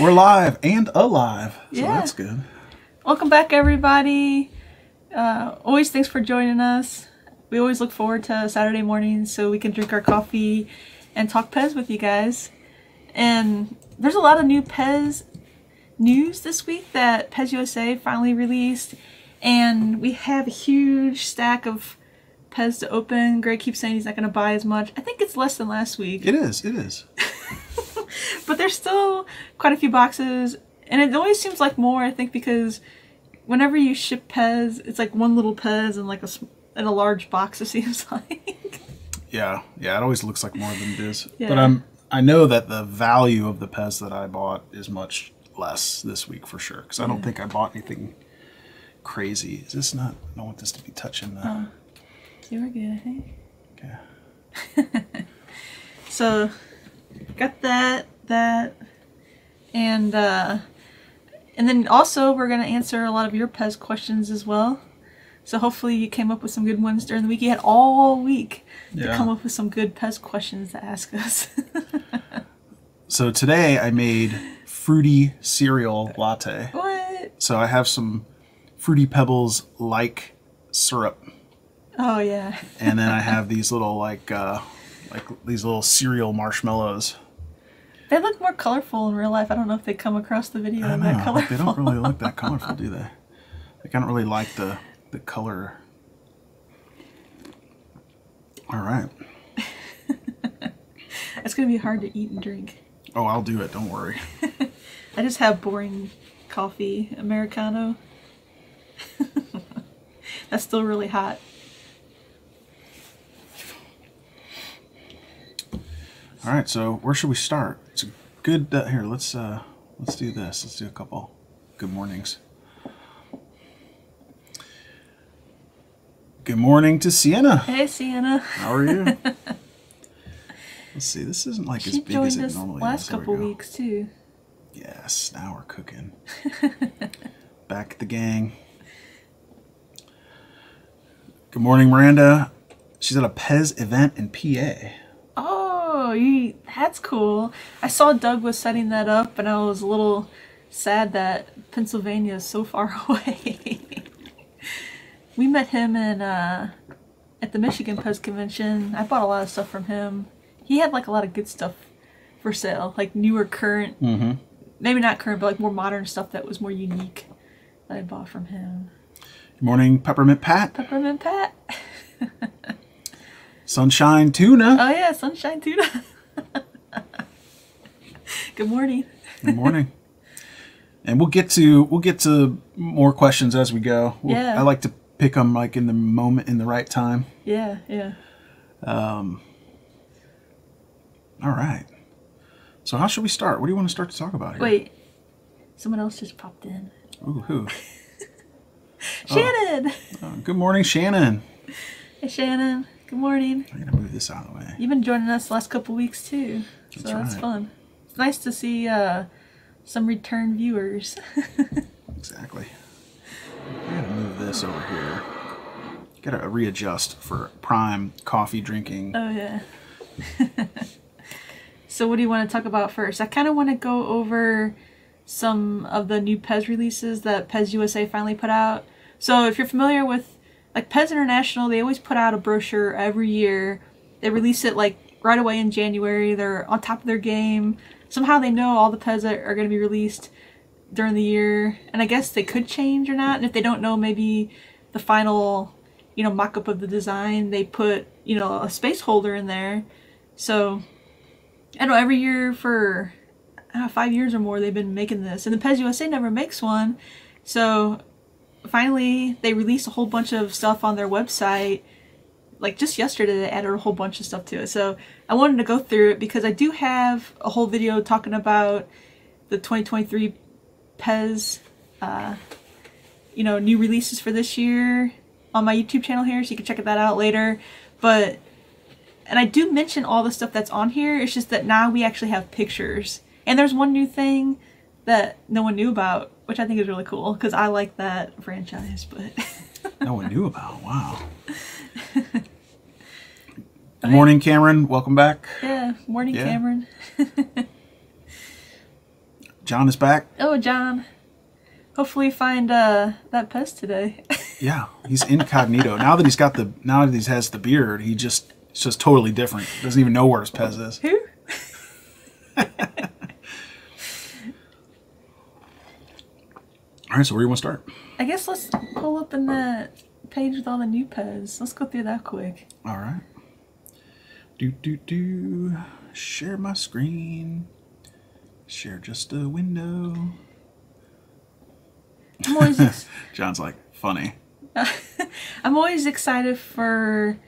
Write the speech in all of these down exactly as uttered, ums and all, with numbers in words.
We're live and alive, so yeah. That's good. Welcome back, everybody. Uh, always thanks for joining us. We always look forward to Saturday mornings so we can drink our coffee and talk Pez with you guys. And there's a lot of new Pez news this week that Pez U S A finally released. And we have a huge stack of Pez to open. Greg keeps saying he's not going to buy as much. I think it's less than last week. It is, it is. But there's still quite a few boxes. And it always seems like more, I think, because whenever you ship Pez, it's like one little Pez and like a in a large box, it seems like. Yeah, yeah, it always looks like more than it is. Yeah. But I'm, I know that the value of the Pez that I bought is much less this week for sure, because I don't yeah. think I bought anything crazy. Is this not? I don't want this to be touching the... Oh. You were good, I think. Okay. So, got that, that, and uh, and then also we're going to answer a lot of your Pez questions as well. So hopefully you came up with some good ones during the week. You had all week to yeah. come up with some good Pez questions to ask us. So today I made fruity cereal latte. What? So I have some Fruity Pebbles like syrup. Oh yeah. And then I have these little like uh, like these little cereal marshmallows. They look more colorful in real life. I don't know if they come across the video in that colorful. They don't really look that colorful, do they? Like, I don't really like the. The color. All right. It's going to be hard to eat and drink. Oh, I'll do it. Don't worry. I just have boring coffee, Americano. That's still really hot. All right. So where should we start? It's a good uh, here. Let's uh, let's do this. Let's do a couple good mornings. Good morning to Sienna. Hey, Sienna. How are you? Let's see. This isn't like she as big as it us normally last is. Last couple weeks too. Yes. Now we're cooking. Back at the gang. Good morning, Miranda. She's at a Pez event in P A. Oh, you, that's cool. I saw Doug was setting that up, and I was a little sad that Pennsylvania is so far away. We met him in uh, at the Michigan Pez convention. I bought a lot of stuff from him. He had like a lot of good stuff for sale, like newer, current, mm-hmm. maybe not current, but like more modern stuff that was more unique that I bought from him. Good morning, Peppermint Pat. Peppermint Pat. Sunshine Tuna. Oh yeah, Sunshine Tuna. Good morning. Good morning. And we'll get to we'll get to more questions as we go. We'll, yeah. I like to pick them like in the moment, in the right time. Yeah, yeah. Um, all right. So how should we start? What do you want to start to talk about here? Wait, someone else just popped in. Ooh, who? Shannon! Oh. Oh, good morning, Shannon. Hey, Shannon. Good morning. I'm going to move this out of the way. You've been joining us the last couple weeks, too. That's so right. That's fun. It's nice to see uh, some return viewers. Exactly. I gotta move this over here. Gotta readjust for prime coffee drinking. Oh yeah. So what do you want to talk about first? I kind of want to go over some of the new Pez releases that Pez U S A finally put out. So if you're familiar with like Pez International, they always put out a brochure every year. They release it like right away in January. They're on top of their game. Somehow they know all the Pez that are going to be released during the year, and I guess they could change or not, and if they don't know maybe the final, you know, mock-up of the design, they put, you know, a space holder in there. So I don't know, every year for I don't know, five years or more they've been making this, and the Pez U S A never makes one. So finally they released a whole bunch of stuff on their website. Like just yesterday they added a whole bunch of stuff to it, so I wanted to go through it because I do have a whole video talking about the twenty twenty-three Pez, uh, you know, new releases for this year on my YouTube channel here, so you can check that out later. But, and I do mention all the stuff that's on here, it's just that now we actually have pictures. And there's one new thing that no one knew about, which I think is really cool, because I like that franchise, but... No one knew about, wow. Good morning, Cameron, welcome back. Yeah, morning, yeah. Cameron. John is back. Oh, John. Hopefully find uh, that Pez today. Yeah, he's incognito. Now that he's got the, now that he has the beard, he just, it's just totally different. Doesn't even know where his Pez is. Who? All right, so where do you want to start? I guess let's pull up in that page with all the new Pez. Let's go through that quick. All right. Do, do, do. Share my screen. Share just a window. I'm always ex John's like, funny. I'm always excited for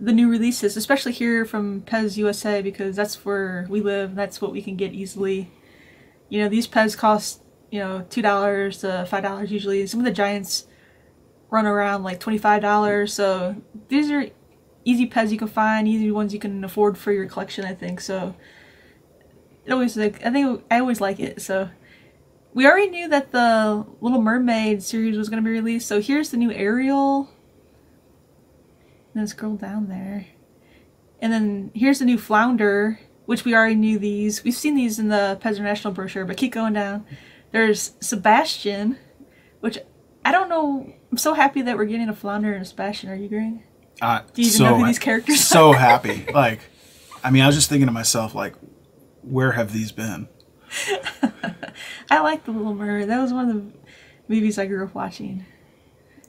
the new releases, especially here from Pez U S A, because that's where we live. That's what we can get easily. You know, these Pez cost, you know, two dollars to five dollars usually. Some of the giants run around like twenty-five dollars. So these are easy Pez you can find, easy ones you can afford for your collection, I think. So it always, like, I think I always like it. So we already knew that the Little Mermaid series was going to be released. So here's the new Ariel. And then scroll down there. And then here's the new Flounder, which we already knew these. We've seen these in the Pez International brochure, but keep going down. There's Sebastian, which I don't know. I'm so happy that we're getting a Flounder and a Sebastian. Are you agreeing? Uh, Do you even so know who these characters so are? So happy. Like, I mean, I was just thinking to myself, like, where have these been? I like The Little Mermaid. That was one of the movies I grew up watching.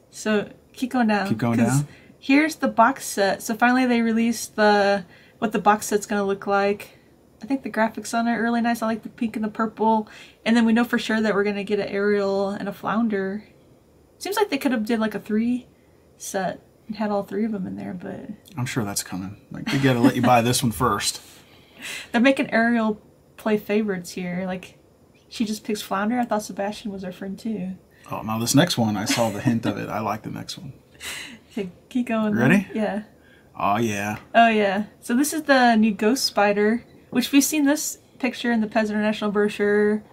So keep going down. Keep going down. Here's the box set. So finally they released the what the box set's going to look like. I think the graphics on it are really nice. I like the pink and the purple. And then we know for sure that we're going to get an Ariel and a Flounder. Seems like they could have did like a three set and had all three of them in there, but I'm sure that's coming. Like, they got to let you buy this one first. They're making Ariel play favorites here. Like, she just picks Flounder. I thought Sebastian was her friend too. Oh, now this next one, I saw the hint of it. I like the next one. Okay, keep going. Ready? Then. Yeah. Oh, yeah. Oh, yeah. So this is the new Ghost Spider, which we've seen this picture in the Pez International brochure,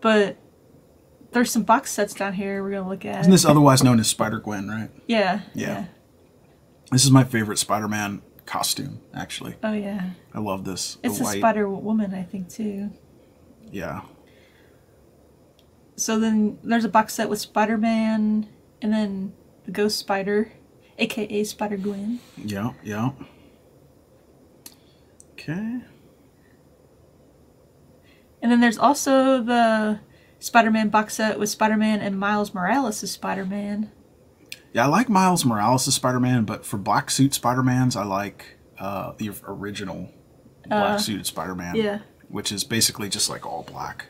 but there's some box sets down here we're going to look at. Isn't this otherwise known as Spider-Gwen, right? Yeah, yeah. Yeah. This is my favorite Spider-Man costume, actually. Oh, yeah. I love this. It's a Spider-Woman, I think, too. Yeah. So then there's a box set with Spider-Man, and then the Ghost Spider, a k a. Spider-Gwen. Yeah, yeah. Okay. And then there's also the Spider-Man box set with Spider-Man and Miles Morales as Spider-Man. Yeah, I like Miles Morales as Spider-Man, but for black suit Spider-Mans, I like uh, the original black uh, suited Spider-Man. Yeah. Which is basically just like all black.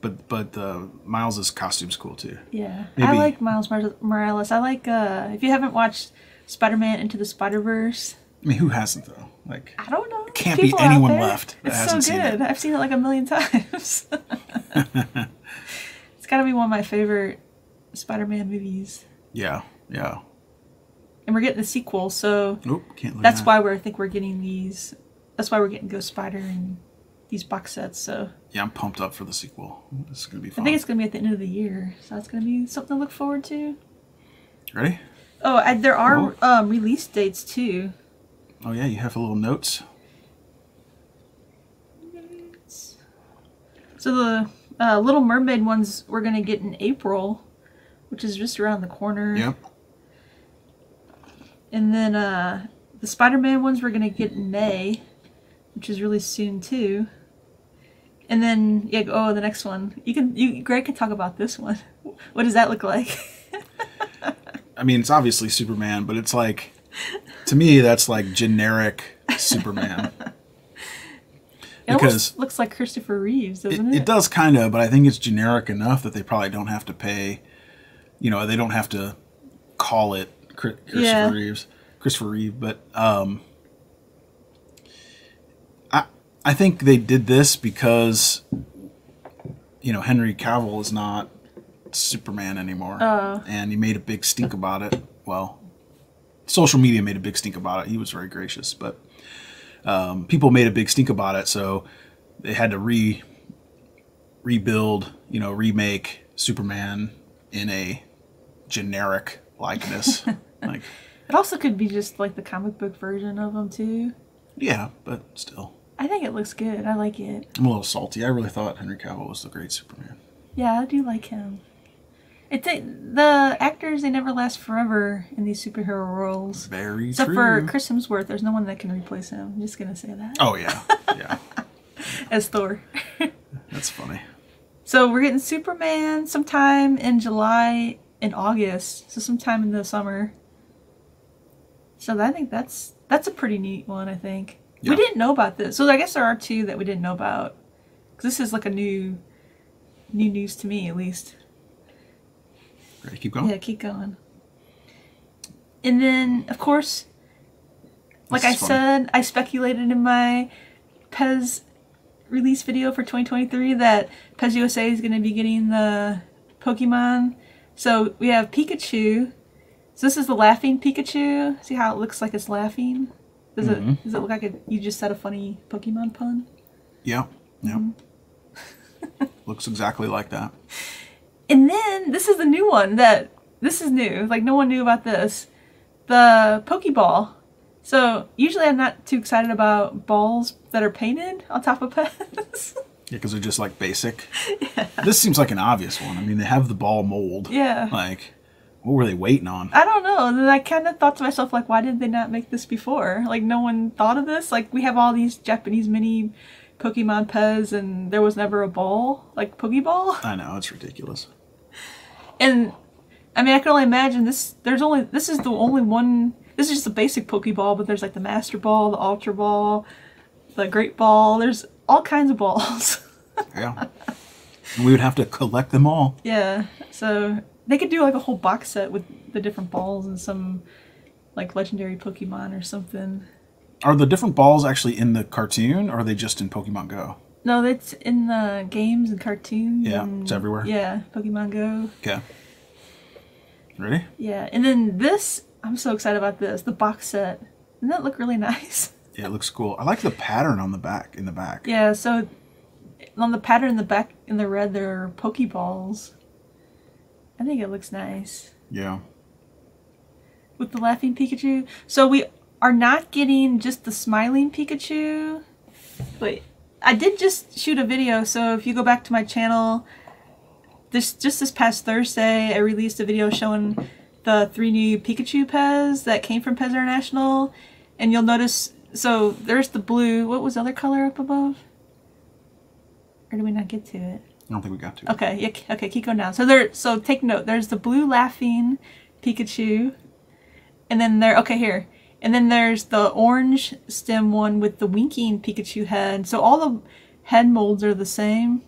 But but uh, Miles's costume's cool too. Yeah, maybe. I like Miles Morales. I like uh, if you haven't watched Spider-Man Into the Spider-Verse. I mean, who hasn't though? Like, I don't know. Can't be anyone left that hasn't seen it. It's so good. I've seen it like a million times. It's got to be one of my favorite Spider-Man movies. Yeah, yeah. And we're getting the sequel, so Oop, can't look that's at that. why we're I think we're getting these. That's why we're getting Ghost Spider and these box sets. So yeah, I'm pumped up for the sequel. This is gonna be fun. I think it's gonna be at the end of the year, so that's gonna be something to look forward to. Ready? Oh, I, there are um, release dates too. Oh yeah, you have a little notes. Notes. So the uh, Little Mermaid ones we're gonna get in April, which is just around the corner. Yep. And then uh, the Spider-Man ones we're gonna get in May, which is really soon too. And then, yeah, oh, the next one. You can, you, Greg can talk about this one. What does that look like? I mean, it's obviously Superman, but it's like, to me, that's like generic Superman. It because looks like Christopher Reeves, doesn't it? It, it does kind of, but I think it's generic enough that they probably don't have to pay, you know, they don't have to call it Chris, Christopher yeah. Reeves, Christopher Reeve, but um, I think they did this because, you know, Henry Cavill is not Superman anymore. Uh, and he made a big stink about it. Well, social media made a big stink about it. He was very gracious. But um, people made a big stink about it, so they had to re rebuild, you know, remake Superman in a generic likeness. Like, it also could be just like the comic book version of him, too. Yeah, but still. I think it looks good. I like it. I'm a little salty. I really thought Henry Cavill was the great Superman. Yeah, I do like him. It's a, the actors, they never last forever in these superhero roles. Very Except true. Except for Chris Hemsworth, there's no one that can replace him. I'm just going to say that. Oh, yeah. Yeah. As Thor. That's funny. So we're getting Superman sometime in July and August. So sometime in the summer. So I think that's that's a pretty neat one, I think. Yeah. We didn't know about this. So I guess there are two that we didn't know about. Because this is like a new, new news to me, at least. Ready, keep going? Yeah, keep going. And then, of course, like I said, I speculated in my Pez release video for twenty twenty-three that Pez U S A is going to be getting the Pokemon. So we have Pikachu. So this is the laughing Pikachu. See how it looks like it's laughing? Does, mm-hmm. it, does it look like it, you just said a funny Pokemon pun? Yeah, yeah. Mm-hmm. Looks exactly like that. And then, this is the new one that, this is new, like no one knew about this, the Pokeball. So, usually I'm not too excited about balls that are painted on top of Pez. Yeah, because they're just like basic. Yeah. This seems like an obvious one. I mean, they have the ball mold. Yeah. Like, what were they waiting on? I don't know. And I kind of thought to myself, like, why did they not make this before? Like, no one thought of this? Like, we have all these Japanese mini Pokemon Pez and there was never a ball? Like, Pokeball? I know, it's ridiculous. And I mean, I can only imagine this. There's only this is the only one. This is just a basic Pokeball, but there's like the Master Ball, the Ultra Ball, the Great Ball. There's all kinds of balls. Yeah, and we would have to collect them all. Yeah, so they could do like a whole box set with the different balls and some like legendary Pokemon or something. Are the different balls actually in the cartoon, or are they just in Pokemon Go? No, it's in the games and cartoons. Yeah, and, it's everywhere. Yeah, Pokemon Go. Okay. Ready? Yeah, and then this, I'm so excited about this, the box set. Doesn't that look really nice? Yeah, it looks cool. I like the pattern on the back, in the back. Yeah, so on the pattern in the back, in the red, there are Pokeballs. I think it looks nice. Yeah. With the laughing Pikachu. So we are not getting just the smiling Pikachu. Wait. I did just shoot a video, so if you go back to my channel, this just this past Thursday, I released a video showing the three new Pikachu Pez that came from Pez International, and you'll notice, so there's the blue, what was the other color up above? Or did we not get to it? I don't think we got to it. Okay, yeah, okay, keep going down. So there, so take note, there's the blue laughing Pikachu, and then there, okay, here. And then there's the orange stem one with the winking Pikachu head. So all the head molds are the same.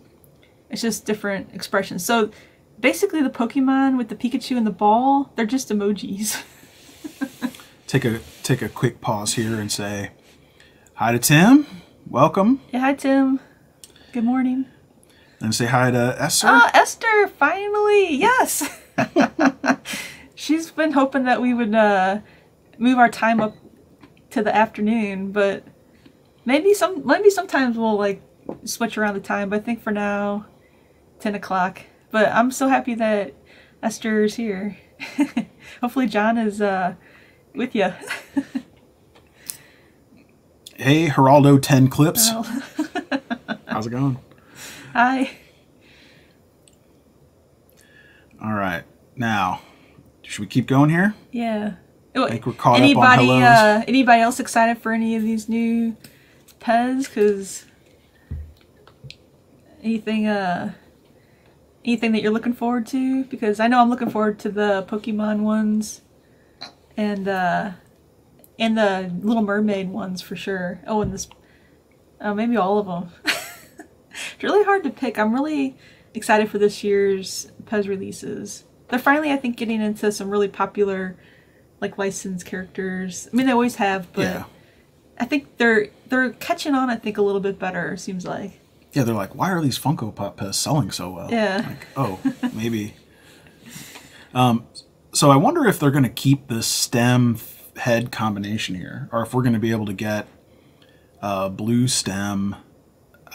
It's just different expressions. So basically the Pokemon with the Pikachu and the ball, they're just emojis. Take a take a quick pause here and say, hi to Tim. Welcome. Yeah, hi, Tim. Good morning. And say hi to Esther. Oh, Esther, finally. Yes. She's been hoping that we would... Uh, move our time up to the afternoon, but maybe some maybe sometimes we'll like switch around the time, but I think for now ten o'clock. But I'm so happy that Esther's here. Hopefully John is uh with you. Hey Geraldo, ten clips. Oh. How's it going? Hi. All right, now should we keep going here? Yeah. I think we're caught anybody, up on uh, anybody else excited for any of these new Pez? Because anything, uh, anything that you're looking forward to? Because I know I'm looking forward to the Pokemon ones and uh, and the Little Mermaid ones for sure. Oh, and this, uh, maybe all of them. It's really hard to pick. I'm really excited for this year's Pez releases. They're finally, I think, getting into some really popular, like licensed characters. I mean, they always have, but yeah. I think they're they're catching on. I think a little bit better. It seems like. Yeah, they're like, why are these Funko Pop Pez selling so well? Yeah. Like, oh, maybe. Um, so I wonder if they're going to keep this stem head combination here, or if we're going to be able to get uh, blue stem,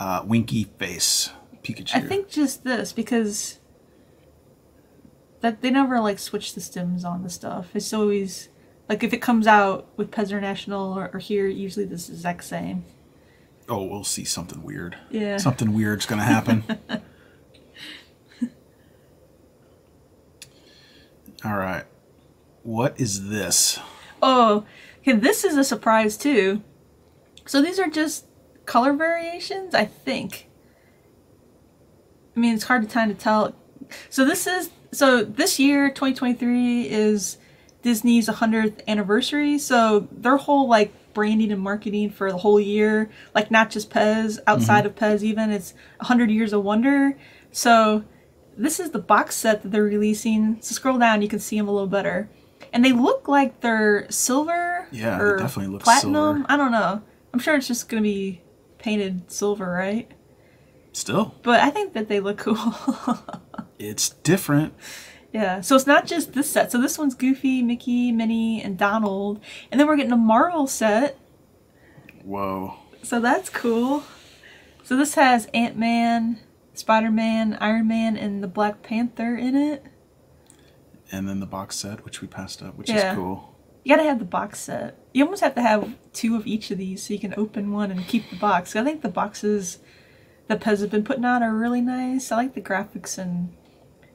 uh, winky face Pikachu. I think just this because. That they never like switch the stems on the stuff. It's always like if it comes out with Pez International or, or here, usually this is the exact same. oh, we'll see something weird. Yeah. Something weird's going to happen. All right. What is this? Oh, okay. This is a surprise too. So these are just color variations, I think. I mean, it's hard to kind of tell. So this is, so this year, twenty twenty-three, is Disney's one hundredth anniversary. So their whole like branding and marketing for the whole year, like not just Pez, outside mm-hmm. of Pez even, it's one hundred Years of Wonder. So this is the box set that they're releasing. So scroll down, you can see them a little better. And they look like they're silver. Yeah, or they definitely look platinum. Silver. I don't know. I'm sure it's just going to be painted silver, right? Still. But I think that they look cool. It's different. Yeah, so it's not just this set. So this one's Goofy, Mickey, Minnie, and Donald. And then we're getting a Marvel set. Whoa. So that's cool. So this has Ant-Man, Spider-Man, Iron Man, and the Black Panther in it. And then the box set, which we passed up, which yeah. is cool. You gotta have the box set. You almost have to have two of each of these so you can open one and keep the box. So I think the boxes that Pez have been putting out are really nice. I like the graphics, and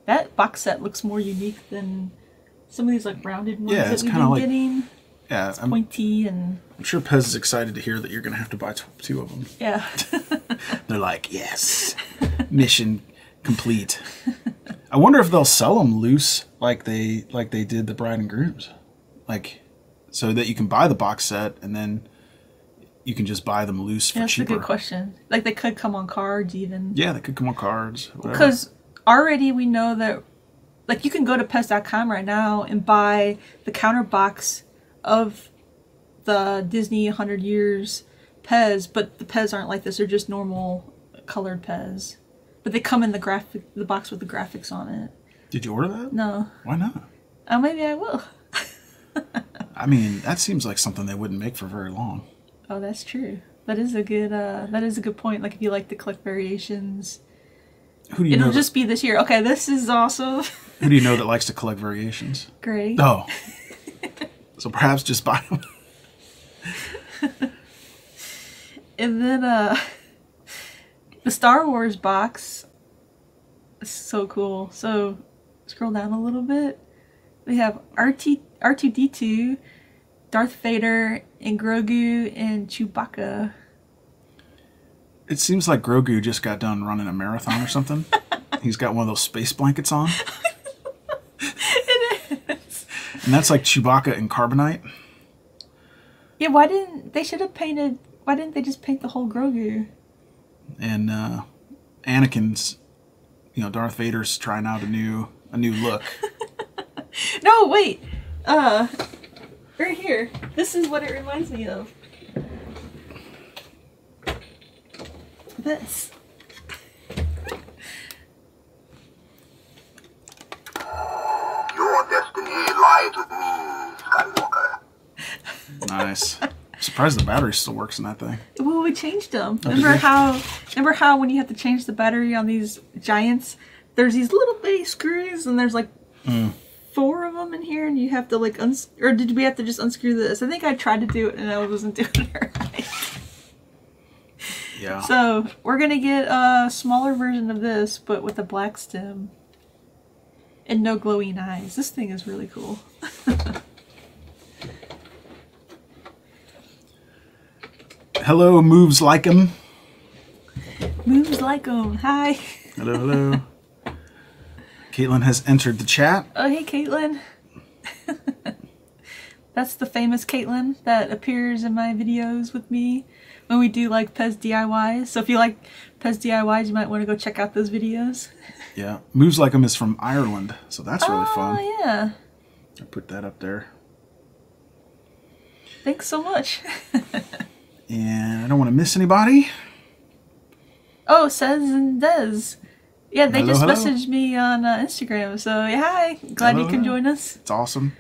that box set looks more unique than some of these like rounded ones yeah, that we've been like, getting. Yeah, it's I'm, pointy and... I'm sure Pez is excited to hear that you're gonna have to buy t two of them. Yeah. They're like, yes, mission complete. I wonder if they'll sell them loose like they like they did the Bride and Grooms, like so that you can buy the box set and then you can just buy them loose for yeah, that's cheaper. That's a good question. Like they could come on cards even. Yeah, they could come on cards. Whatever. Because already we know that, like you can go to Pez dot com right now and buy the counter box of the Disney one hundred Years Pez, but the Pez aren't like this. They're just normal colored Pez. But they come in the graphic, the box with the graphics on it. Did you order that? No. Why not? Oh, maybe I will. I mean, that seems like something they wouldn't make for very long. Oh, that's true. That is a good. Uh, that is a good point. Like, if you like to collect variations, who do you it'll know that... just be this year. Okay, this is awesome. Who do you know that likes to collect variations? Greg. Oh. So perhaps just buy them. And then. Uh... The Star Wars box is so cool. So scroll down a little bit. We have R two D two, Darth Vader, and Grogu and Chewbacca. It seems like Grogu just got done running a marathon or something. He's got one of those space blankets on. It is. And that's like Chewbacca and Carbonite. Yeah, why didn't they should have painted why didn't they just paint the whole Grogu? And uh, Anakin's, you know, Darth Vader's trying out a new a new look. No, wait, uh, right here. This is what it reminds me of. This. Your destiny lies with me, Skywalker. Nice. I'm surprised the battery still works in that thing. Well, we changed them. Oh, remember how remember how when you have to change the battery on these giants, there's these little bitty screws and there's like mm. four of them in here and you have to like uns or did we have to just unscrew this? I think I tried to do it and I wasn't doing it right. Yeah. So we're gonna get a smaller version of this, but with a black stem. And no glowing eyes. This thing is really cool. Hello, moves like 'em. Moves like 'em. Hi. Hello, hello. Caitlin has entered the chat. Oh, hey, Caitlin. That's the famous Caitlin that appears in my videos with me when we do like Pez D I Ys. So if you like Pez D I Ys, you might want to go check out those videos. Yeah, moves like 'em is from Ireland, so that's really oh, fun. Oh yeah. I put that up there. Thanks so much. And I don't want to miss anybody. Oh, Sez and Dez. Yeah, they hello, just hello. messaged me on uh, Instagram. So, yeah, hi. Glad hello, you can hello. join us. It's awesome.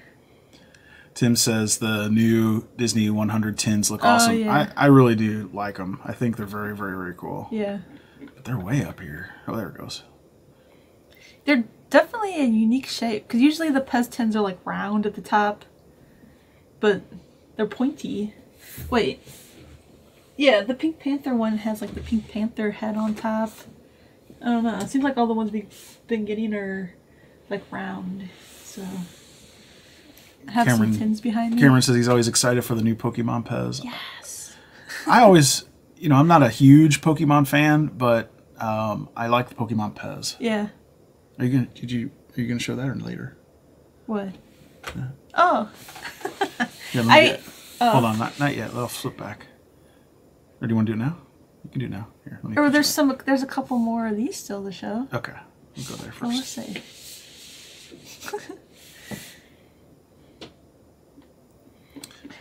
Tim says the new Disney one hundred tins look oh, awesome. Yeah. I, I really do like them. I think they're very, very, very cool. Yeah. But they're way up here. Oh, there it goes. They're definitely a unique shape. Because usually the Pez tins are, like, round at the top. But they're pointy. Wait. Yeah, the Pink Panther one has like the Pink Panther head on top. I don't know. It seems like all the ones we've been getting are like round. So I have Cameron, some tins behind me. Cameron says he's always excited for the new Pokemon Pez. Yes. I always, you know, I'm not a huge Pokemon fan, but um, I like the Pokemon Pez. Yeah. Are you gonna? Did you? Are you gonna show that or later? What? Yeah. Oh. yeah, let me I, get, uh, hold on, not not yet. I'll flip back. Or do you want to do it now? You can do it now. Here, let me. Or there's some. There's a couple more of these still to show. Okay, we'll go there first. Oh, let's see.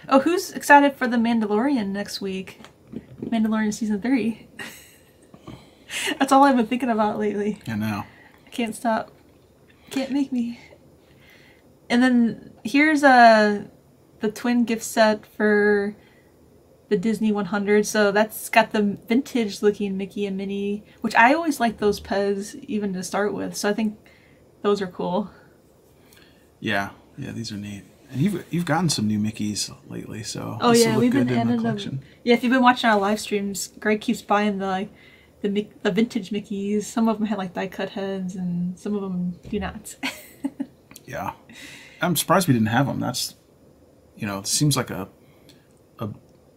Oh, who's excited for the Mandalorian next week? Mandalorian season three. That's all I've been thinking about lately. I know. I can't stop. Can't make me. And then here's uh, the twin gift set for the Disney one hundred. So that's got the vintage looking Mickey and Minnie, which I always like those Pez even to start with. So I think those are cool. Yeah. Yeah, these are neat. And you've, you've gotten some new Mickeys lately, so oh yeah, we've been adding them. Yeah, if you've been watching our live streams, Greg keeps buying the the the vintage Mickeys. Some of them had like die cut heads, and some of them do not. Yeah, I'm surprised we didn't have them. That's, you know, it seems like a a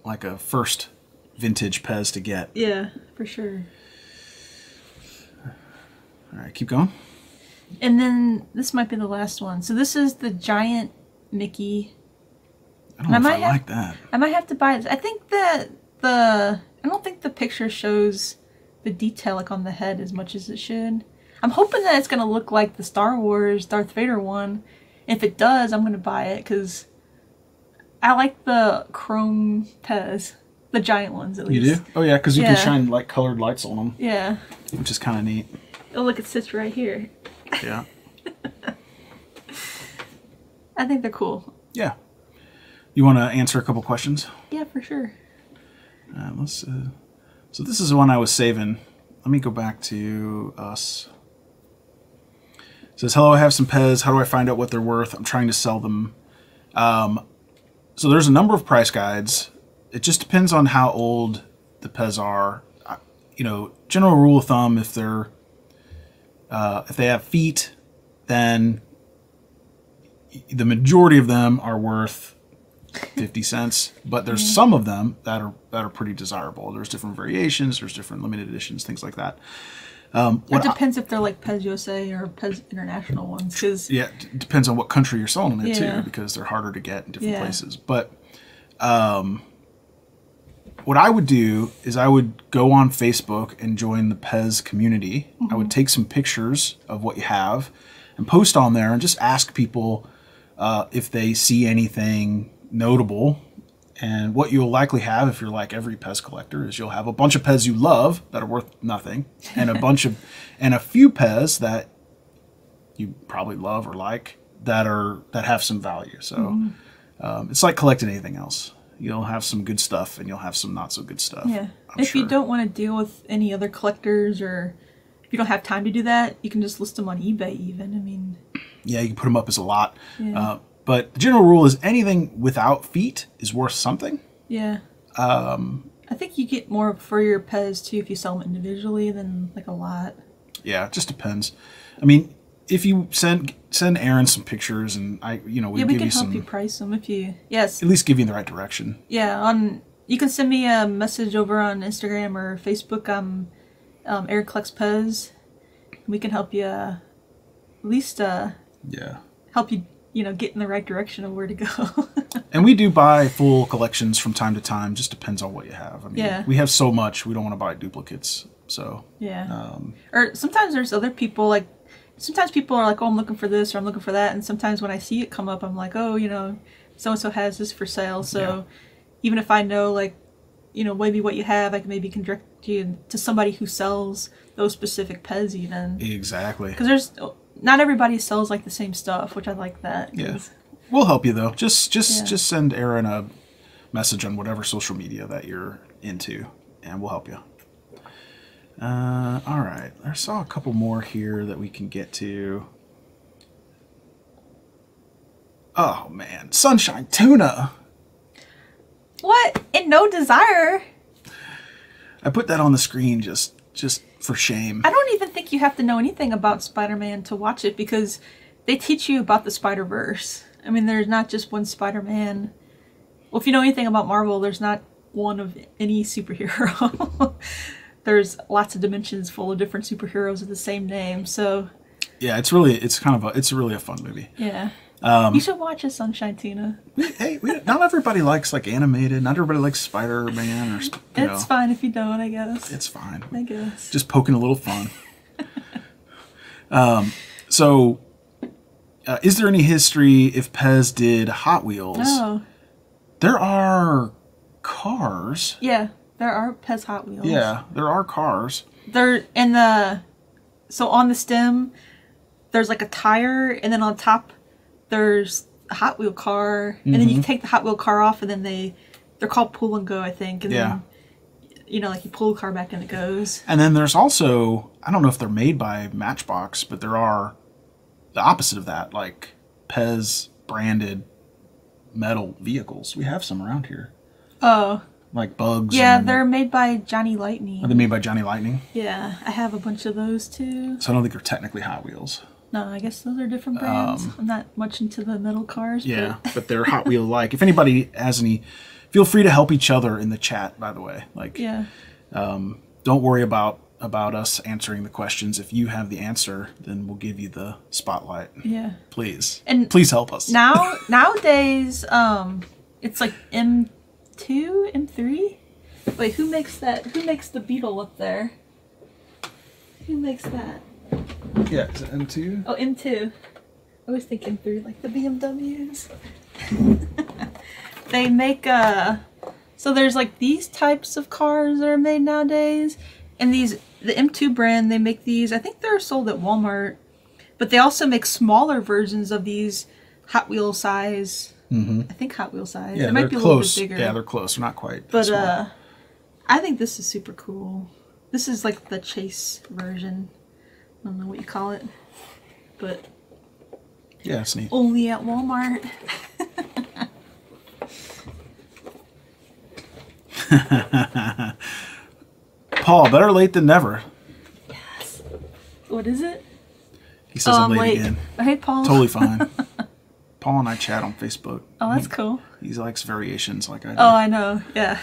like a first vintage Pez to get. Yeah, for sure. All right, keep going. And then this might be the last one. So this is the giant Mickey. I don't know if I like that. I might have to buy it. I think that the I don't think the picture shows the detail like on the head as much as it should. I'm hoping that it's gonna look like the Star Wars Darth Vader one. If it does, I'm gonna buy it because I like the chrome Pez, the giant ones at least. You do? Oh yeah, because you yeah. can shine like colored lights on them. Yeah. Which is kind of neat. Oh look, it sits right here. Yeah. I think they're cool. Yeah. You want to answer a couple questions? Yeah, for sure. Uh, let's, uh, so this is the one I was saving. Let me go back to us. It says, hello, I have some Pez. How do I find out what they're worth? I'm trying to sell them. Um, so there's a number of price guides. It just depends on how old the Pez are. I, you know, general rule of thumb, if they're, uh, if they have feet, then the majority of them are worth fifty cents, but there's some of them that are that are pretty desirable. There's different variations, there's different limited editions, things like that. Um, it depends I, if they're like Pez U S A or Pez International ones. Cause yeah, it depends on what country you're selling it yeah. to, because they're harder to get in different yeah. places. But um, what I would do is I would go on Facebook and join the Pez community. Mm-hmm. I would take some pictures of what you have and post on there and just ask people Uh, if they see anything notable. And what you'll likely have, if you're like every Pez collector, is you'll have a bunch of Pez you love that are worth nothing, and a bunch of and a few Pez that you probably love or like that are that have some value. So mm-hmm. um, it's like collecting anything else. You'll have some good stuff and you'll have some not so good stuff. Yeah. I'm if sure. you don't want to deal with any other collectors, or if you don't have time to do that, you can just list them on eBay. Even I mean. Yeah, you can put them up as a lot. Yeah. Uh, but the general rule is anything without feet is worth something. Yeah. Um, I think you get more for your Pez, too, if you sell them individually than, like, a lot. Yeah, it just depends. I mean, if you send send Aaron some pictures and, I, you know, we yeah, give we can you help some, you price them if you... Yes. At least give you in the right direction. Yeah. On You can send me a message over on Instagram or Facebook. Um, um, Eric collects Pez. We can help you uh, at least... Uh, Yeah. Help you, you know, get in the right direction of where to go. And we do buy full collections from time to time. Just depends on what you have. I mean, yeah. we have so much, we don't want to buy duplicates. So, yeah. Um, or sometimes there's other people, like, sometimes people are like, oh, I'm looking for this or I'm looking for that. And sometimes when I see it come up, I'm like, oh, you know, so-and-so has this for sale. So yeah. even if I know, like, you know, maybe what you have, I can maybe can direct you to somebody who sells those specific Pez even. Exactly. Because there's... Not everybody sells like the same stuff, which I like that. Yeah. We'll help you though. Just just yeah. just send Aaron a message on whatever social media that you're into and we'll help you. Uh, all right. I saw a couple more here that we can get to. Oh man, Sunshine Tuna. What? And no desire. I put that on the screen just just for shame. I don't even think you have to know anything about Spider-Man to watch it, because they teach you about the Spider-Verse. I mean, there's not just one Spider-Man. Well, if you know anything about Marvel, there's not one of any superhero. There's lots of dimensions full of different superheroes with the same name, so... Yeah, it's really, it's kind of a, it's really a fun movie. Yeah. Um, you should watch it, Sunshine Tina. Hey, we, not everybody likes, like, animated. Not everybody likes Spider-Man or... It's know. Fine if you don't, I guess. It's fine. I guess. Just poking a little fun. um, so, uh, is there any history if Pez did Hot Wheels? No. There are cars. Yeah, there are Pez Hot Wheels. Yeah, there are cars. They're in the... So, on the stem, there's, like, a tire, and then on top... There's a Hot Wheel car, and mm-hmm. then you take the Hot Wheel car off, and then they, they're called pull and go, I think. And yeah. Then, you know, like you pull the car back and it goes. And then there's also, I don't know if they're made by Matchbox, but there are the opposite of that, like Pez branded metal vehicles. We have some around here. Oh. Like Bugs. Yeah, and they're made by Johnny Lightning. Are they made by Johnny Lightning? Yeah, I have a bunch of those too. So I don't think they're technically Hot Wheels. No, I guess those are different brands. Um, I'm not much into the metal cars. Yeah, but, but they're Hot Wheel-like. If anybody has any, feel free to help each other in the chat, by the way. Like, yeah. um, don't worry about, about us answering the questions. If you have the answer, then we'll give you the spotlight. Yeah. Please. And please help us. Now, nowadays, um, it's like M two, M three? Wait, who makes that? Who makes the beetle up there? Who makes that? Yeah, is it M two? Oh, M two. I was thinking through like the B M Ws. They make uh so there's like these types of cars that are made nowadays, and these the M two brand, they make these. I think they're sold at Walmart, but they also make smaller versions of these Hot Wheel size. Mm-hmm. I think Hot Wheel size. Yeah, it might be close. A little bit bigger. Yeah, they're close. They're not quite. But small. uh, I think this is super cool. This is like the chase version. I don't know what you call it, but yeah, it's neat. Only at Walmart. Paul, better late than never. Yes. What is it? He says um, I'm late, late again. Hey, Paul. Totally fine. Paul and I chat on Facebook. Oh, that's he, cool. He likes variations like I do. Oh, I know. Yeah.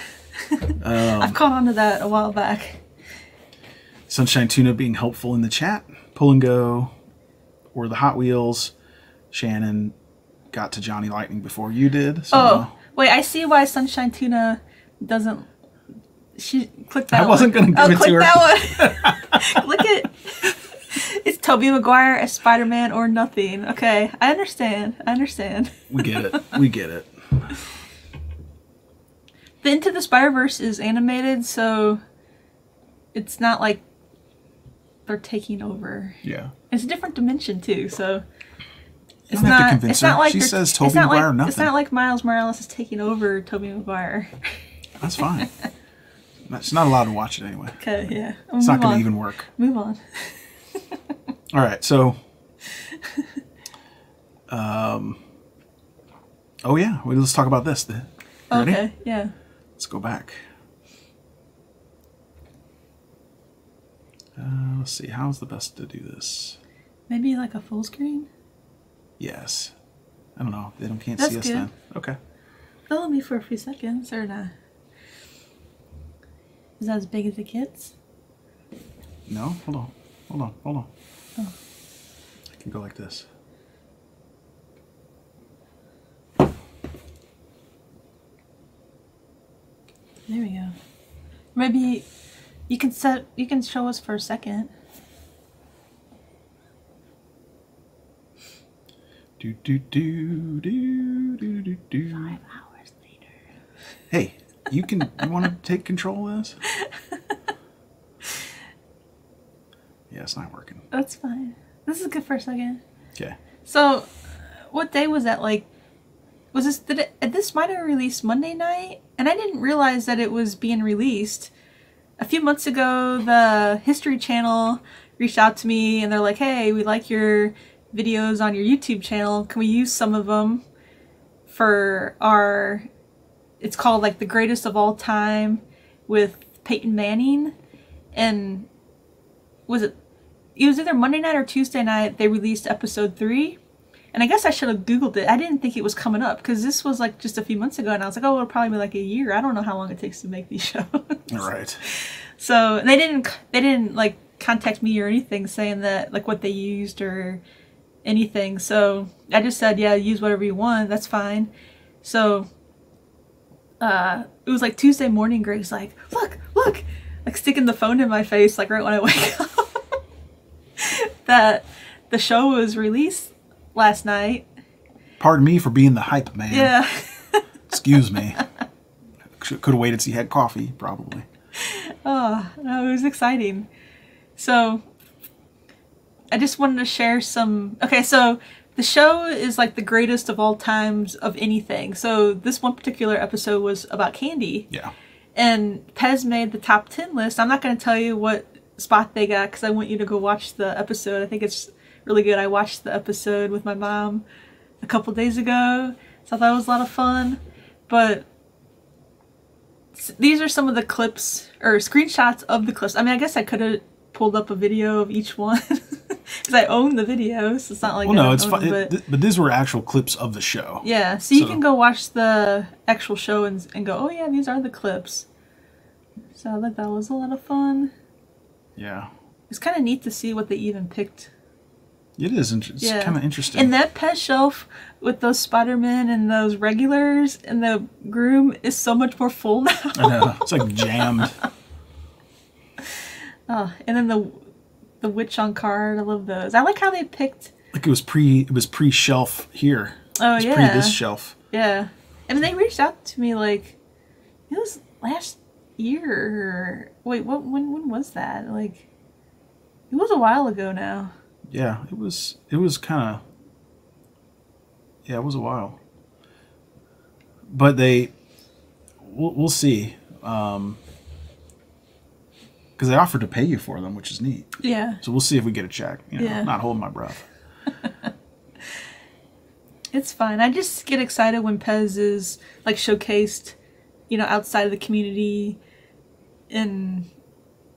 um, I've caught on to that a while back. Sunshine Tuna being helpful in the chat. Pull and Go or the Hot Wheels. Shannon got to Johnny Lightning before you did. So oh, wait, I see why Sunshine Tuna doesn't... She clicked that one. I wasn't going to give oh, it click to her. That one. Look at... It's Tobey Maguire as Spider-Man or nothing. Okay, I understand. I understand. We get it. We get it. The Into the Spider-Verse is animated, so it's not like... They're taking over. Yeah, it's a different dimension too. So it's not. It's not like she says Tobey Maguire. Nothing. It's not like Miles Morales is taking over Tobey Maguire. That's fine. She's not allowed to watch it anyway. Okay. Yeah. It's not going to even work. Move on. All right. So. Um. Oh yeah. Well, let's talk about this then. Ready? Okay. Yeah. Let's go back. Uh, let's see, how's the best to do this? Maybe like a full screen? Yes. I don't know. They don't can't That's see us good. Then. Okay. Follow me for a few seconds, or not? Is that as big as the kids? No, hold on. Hold on, hold on. Oh. I can go like this. There we go. Maybe... You can set. You can show us for a second. Do do do do do do do. Five hours later. Hey, you can. You want to take control of this? Yeah, it's not working. That's fine. This is good for a second. Okay. So, what day was that? Like, was this? Did it? This might have released Monday night, and I didn't realize that it was being released. A few months ago, the History Channel reached out to me and they're like, hey, we like your videos on your YouTube channel. Can we use some of them for our, it's called like the greatest of all time with Peyton Manning, and was it, it was either Monday night or Tuesday night, they released episode three. And I guess I should have Googled it. I didn't think it was coming up because this was like just a few months ago, and I was like, oh, it'll probably be like a year. I don't know how long it takes to make these shows. Right. So they didn't, they didn't like contact me or anything saying that like what they used or anything. So I just said, yeah, use whatever you want. That's fine. So uh, it was like Tuesday morning. Greg's like, look, look, like sticking the phone in my face, like right when I wake up, that the show was released last night. Pardon me for being the hype man. Yeah. Excuse me. Could have waited till he had coffee, probably. Oh, no, it was exciting. So, I just wanted to share some... Okay, so the show is like the greatest of all times of anything. So, this one particular episode was about candy. Yeah. And Pez made the top ten list. I'm not going to tell you what spot they got because I want you to go watch the episode. I think it's... really good. I watched the episode with my mom a couple days ago, so I thought it was a lot of fun. But these are some of the clips or screenshots of the clips. I mean, I guess I could have pulled up a video of each one because I own the video, so it's not like well, no, it's fun. But, it, but these were actual clips of the show. Yeah, so you so. can go watch the actual show and and go, oh yeah, these are the clips. So I thought that was a lot of fun. Yeah, it's kind of neat to see what they even picked. It is interesting. Yeah. It's kind of interesting. And that Pez shelf with those Spider-Men and those regulars and the groom is so much more full now. I know. It's like jammed. Oh, and then the the witch on card. I love those. I like how they picked. Like it was pre. It was pre-shelf here. Oh it was yeah. Pre this shelf. Yeah. I mean, they reached out to me like it was last year. Wait, what? When? When was that? Like it was a while ago now. Yeah, it was, it was kind of, yeah, it was a while, but they, we'll, we'll see, um, because they offered to pay you for them, which is neat. Yeah. So we'll see if we get a check, you know, yeah. Not holding my breath. It's fine. I just get excited when Pez is, like, showcased, you know, outside of the community, and...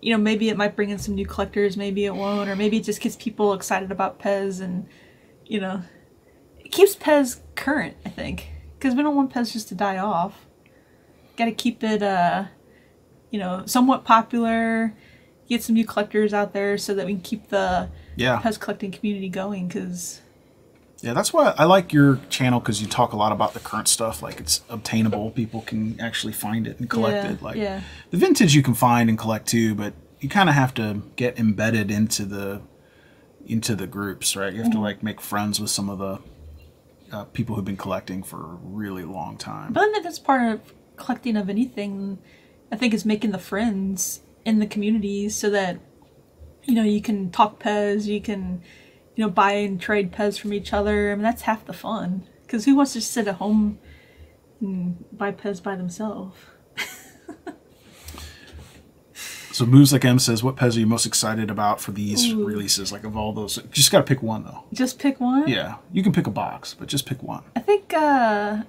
you know, maybe it might bring in some new collectors, maybe it won't, or maybe it just gets people excited about Pez and, you know, it keeps Pez current, I think, because we don't want Pez just to die off. Got to keep it, uh, you know, somewhat popular, get some new collectors out there so that we can keep the yeah. Pez collecting community going, because... Yeah, that's why I like your channel, because you talk a lot about the current stuff, like it's obtainable, people can actually find it and collect yeah, it. Like yeah. The vintage you can find and collect too, but you kind of have to get embedded into the into the groups, right? You have mm-hmm. to like make friends with some of the uh, people who've been collecting for a really long time. But I think that's part of collecting of anything. I think is making the friends in the community so that you know you can talk Pez, you can. You know, buy and trade Pez from each other. I mean, that's half the fun. Because who wants to sit at home and buy Pez by themselves? So Moves Like M says, what Pez are you most excited about for these Ooh. releases? Like, of all those, you just got to pick one, though. Just pick one? Yeah. You can pick a box, but just pick one. I think uh,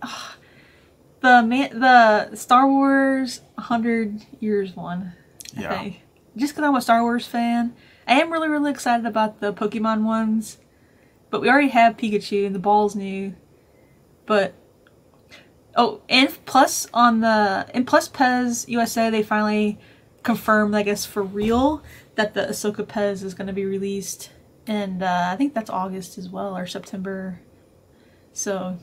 oh, the man, the Star Wars one hundred years one. I yeah. think. Just because I'm a Star Wars fan. I am really, really excited about the Pokemon ones, but we already have Pikachu and the ball's new, but, oh, and plus on the, and plus Pez U S A, they finally confirmed, I guess, for real, that the Ahsoka Pez is going to be released, and uh, I think that's August as well, or September, so.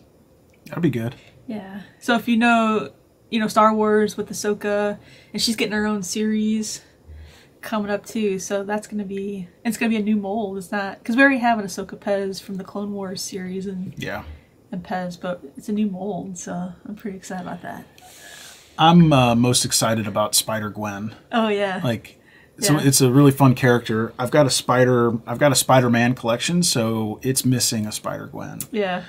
That'd be good. Yeah, so if you know, you know, Star Wars with Ahsoka, and she's getting her own series coming up too, so that's gonna be it's gonna be a new mold. It's not because we already have an Ahsoka Pez from the Clone Wars series and yeah and Pez, but it's a new mold, so I'm pretty excited about that. I'm uh, most excited about Spider-Gwen. Oh yeah, like it's, yeah. A, it's a really fun character. I've got a spider I've got a Spider-Man collection, so it's missing a Spider-Gwen. Yeah,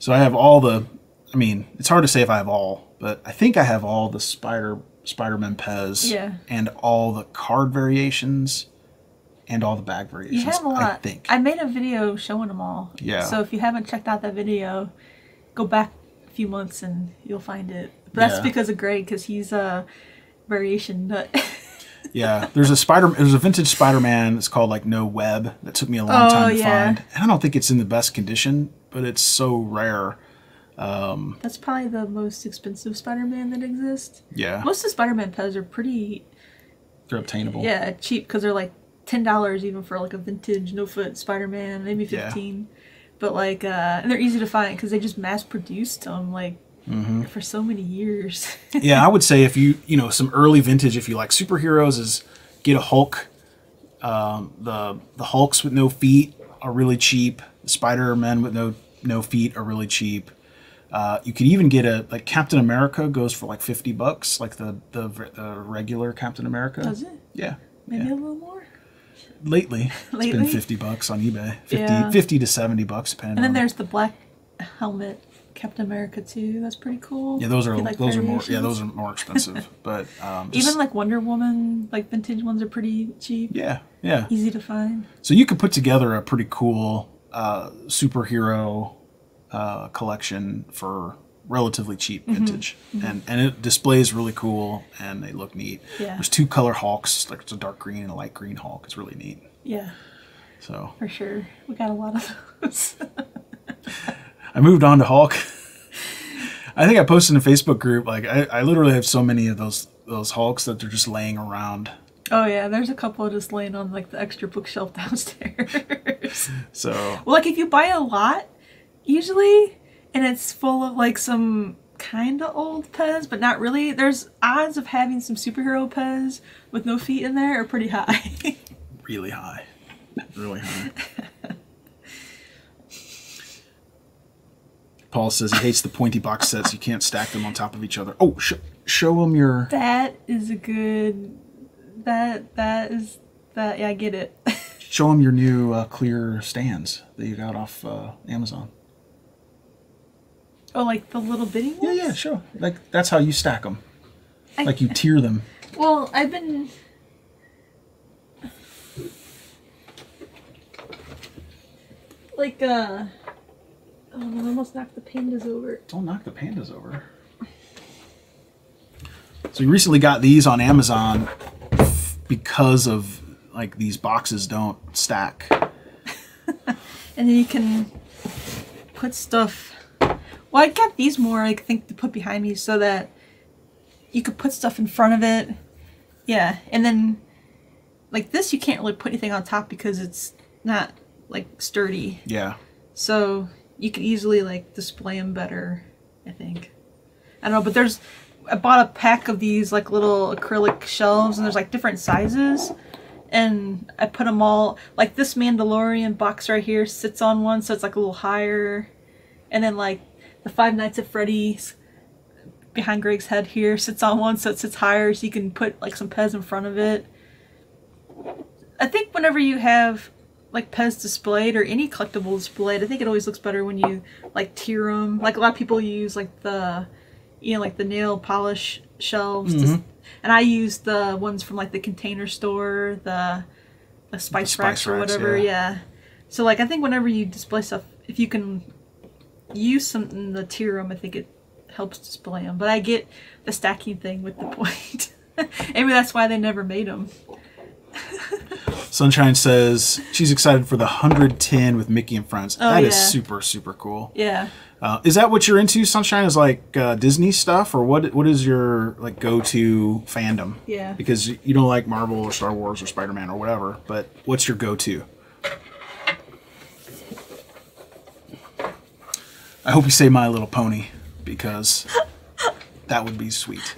so I have all the I mean it's hard to say if I have all, but I think I have all the spider Spider-Man Pez yeah. and all the card variations and all the bag variations. You have a lot. I think. I made a video showing them all. Yeah. So if you haven't checked out that video, go back a few months and you'll find it. But yeah. That's because of Greg, because he's uh, variation, but yeah, there's a Spider. There's a vintage Spider-Man that's called like No Web that took me a long oh, time to yeah. find. And I don't think it's in the best condition, but it's so rare. Um, that's probably the most expensive Spider-Man that exists. Yeah, most of the Spider-Man Pez are pretty. They're obtainable. Yeah, cheap because they're like ten dollars even for like a vintage no foot Spider-Man, maybe fifteen. Yeah. But like, uh, and they're easy to find because they just mass produced them like. Mm-hmm. For so many years. Yeah, I would say if you, you know, some early vintage, if you like superheroes, is get a Hulk. Um, the the Hulks with no feet are really cheap. Spider-Men with no no feet are really cheap. Uh, you could even get a, like Captain America goes for like fifty bucks, like the, the, the regular Captain America. Does it? Yeah. Maybe yeah. a little more? Lately, Lately, it's been fifty bucks on eBay. fifty, yeah. fifty to seventy bucks, depending on And then on there's it. The black helmet. Captain America too. That's pretty cool. Yeah, those are like those variations. are more yeah those are more expensive, but um, just, even like Wonder Woman, like vintage ones are pretty cheap. Yeah, yeah, easy to find. So you could put together a pretty cool uh, superhero uh, collection for relatively cheap vintage, mm-hmm. and and it displays really cool and they look neat. Yeah, there's two color Hulks. Like it's a dark green and a light green Hulk. It's really neat. Yeah. So for sure, we got a lot of those. I moved on to Hulk. I think I posted in a Facebook group, like I, I literally have so many of those those Hulks that they're just laying around. Oh yeah, there's a couple just laying on like the extra bookshelf downstairs. So well, like if you buy a lot, usually, and it's full of like some kind of old Pez, but not really, there's odds of having some superhero Pez with no feet in there are pretty high. Really high. Really high. Paul says he hates the pointy box sets. You can't stack them on top of each other. Oh, sh show him your... That is a good... That, that is... that. Yeah, I get it. Show him your new uh, clear stands that you got off uh, Amazon. Oh, like the little bitty ones? Yeah, yeah, sure. Like, that's how you stack them. I, like, you tier them. Well, I've been... Like, uh... Oh, I almost knocked the pandas over. Don't knock the pandas over. So you recently got these on Amazon because of, like, these boxes don't stack. And then you can put stuff... Well, I got these more, I think, to put behind me so that you could put stuff in front of it. Yeah, and then, like, this you can't really put anything on top because it's not, like, sturdy. Yeah. So... You could easily like display them better, I think. I don't know, but there's, I bought a pack of these like little acrylic shelves and there's like different sizes. And I put them all, like this Mandalorian box right here sits on one, so it's like a little higher. And then like the Five Nights at Freddy's behind Greg's head here sits on one, so it sits higher, so you can put like some Pez in front of it. I think whenever you have like Pez displayed or any collectible displayed, I think it always looks better when you like tier them. Like a lot of people use like the, you know, like the nail polish shelves, mm-hmm. to, and I use the ones from like the Container Store, the, the spice the racks spice or racks, whatever. Yeah. yeah. So like I think whenever you display stuff, if you can use something to tier them, I think it helps display them. But I get the stacking thing with the point. Maybe that's why they never made them. Sunshine says she's excited for the one hundred ten with Mickey and Friends. Oh, that yeah. is super, super cool. Yeah. Uh, is that what you're into, Sunshine? Is like uh, Disney stuff, or what? What is your like go-to fandom? Yeah. Because you don't like Marvel or Star Wars or Spider-Man or whatever, but what's your go-to? I hope you say My Little Pony because that would be sweet.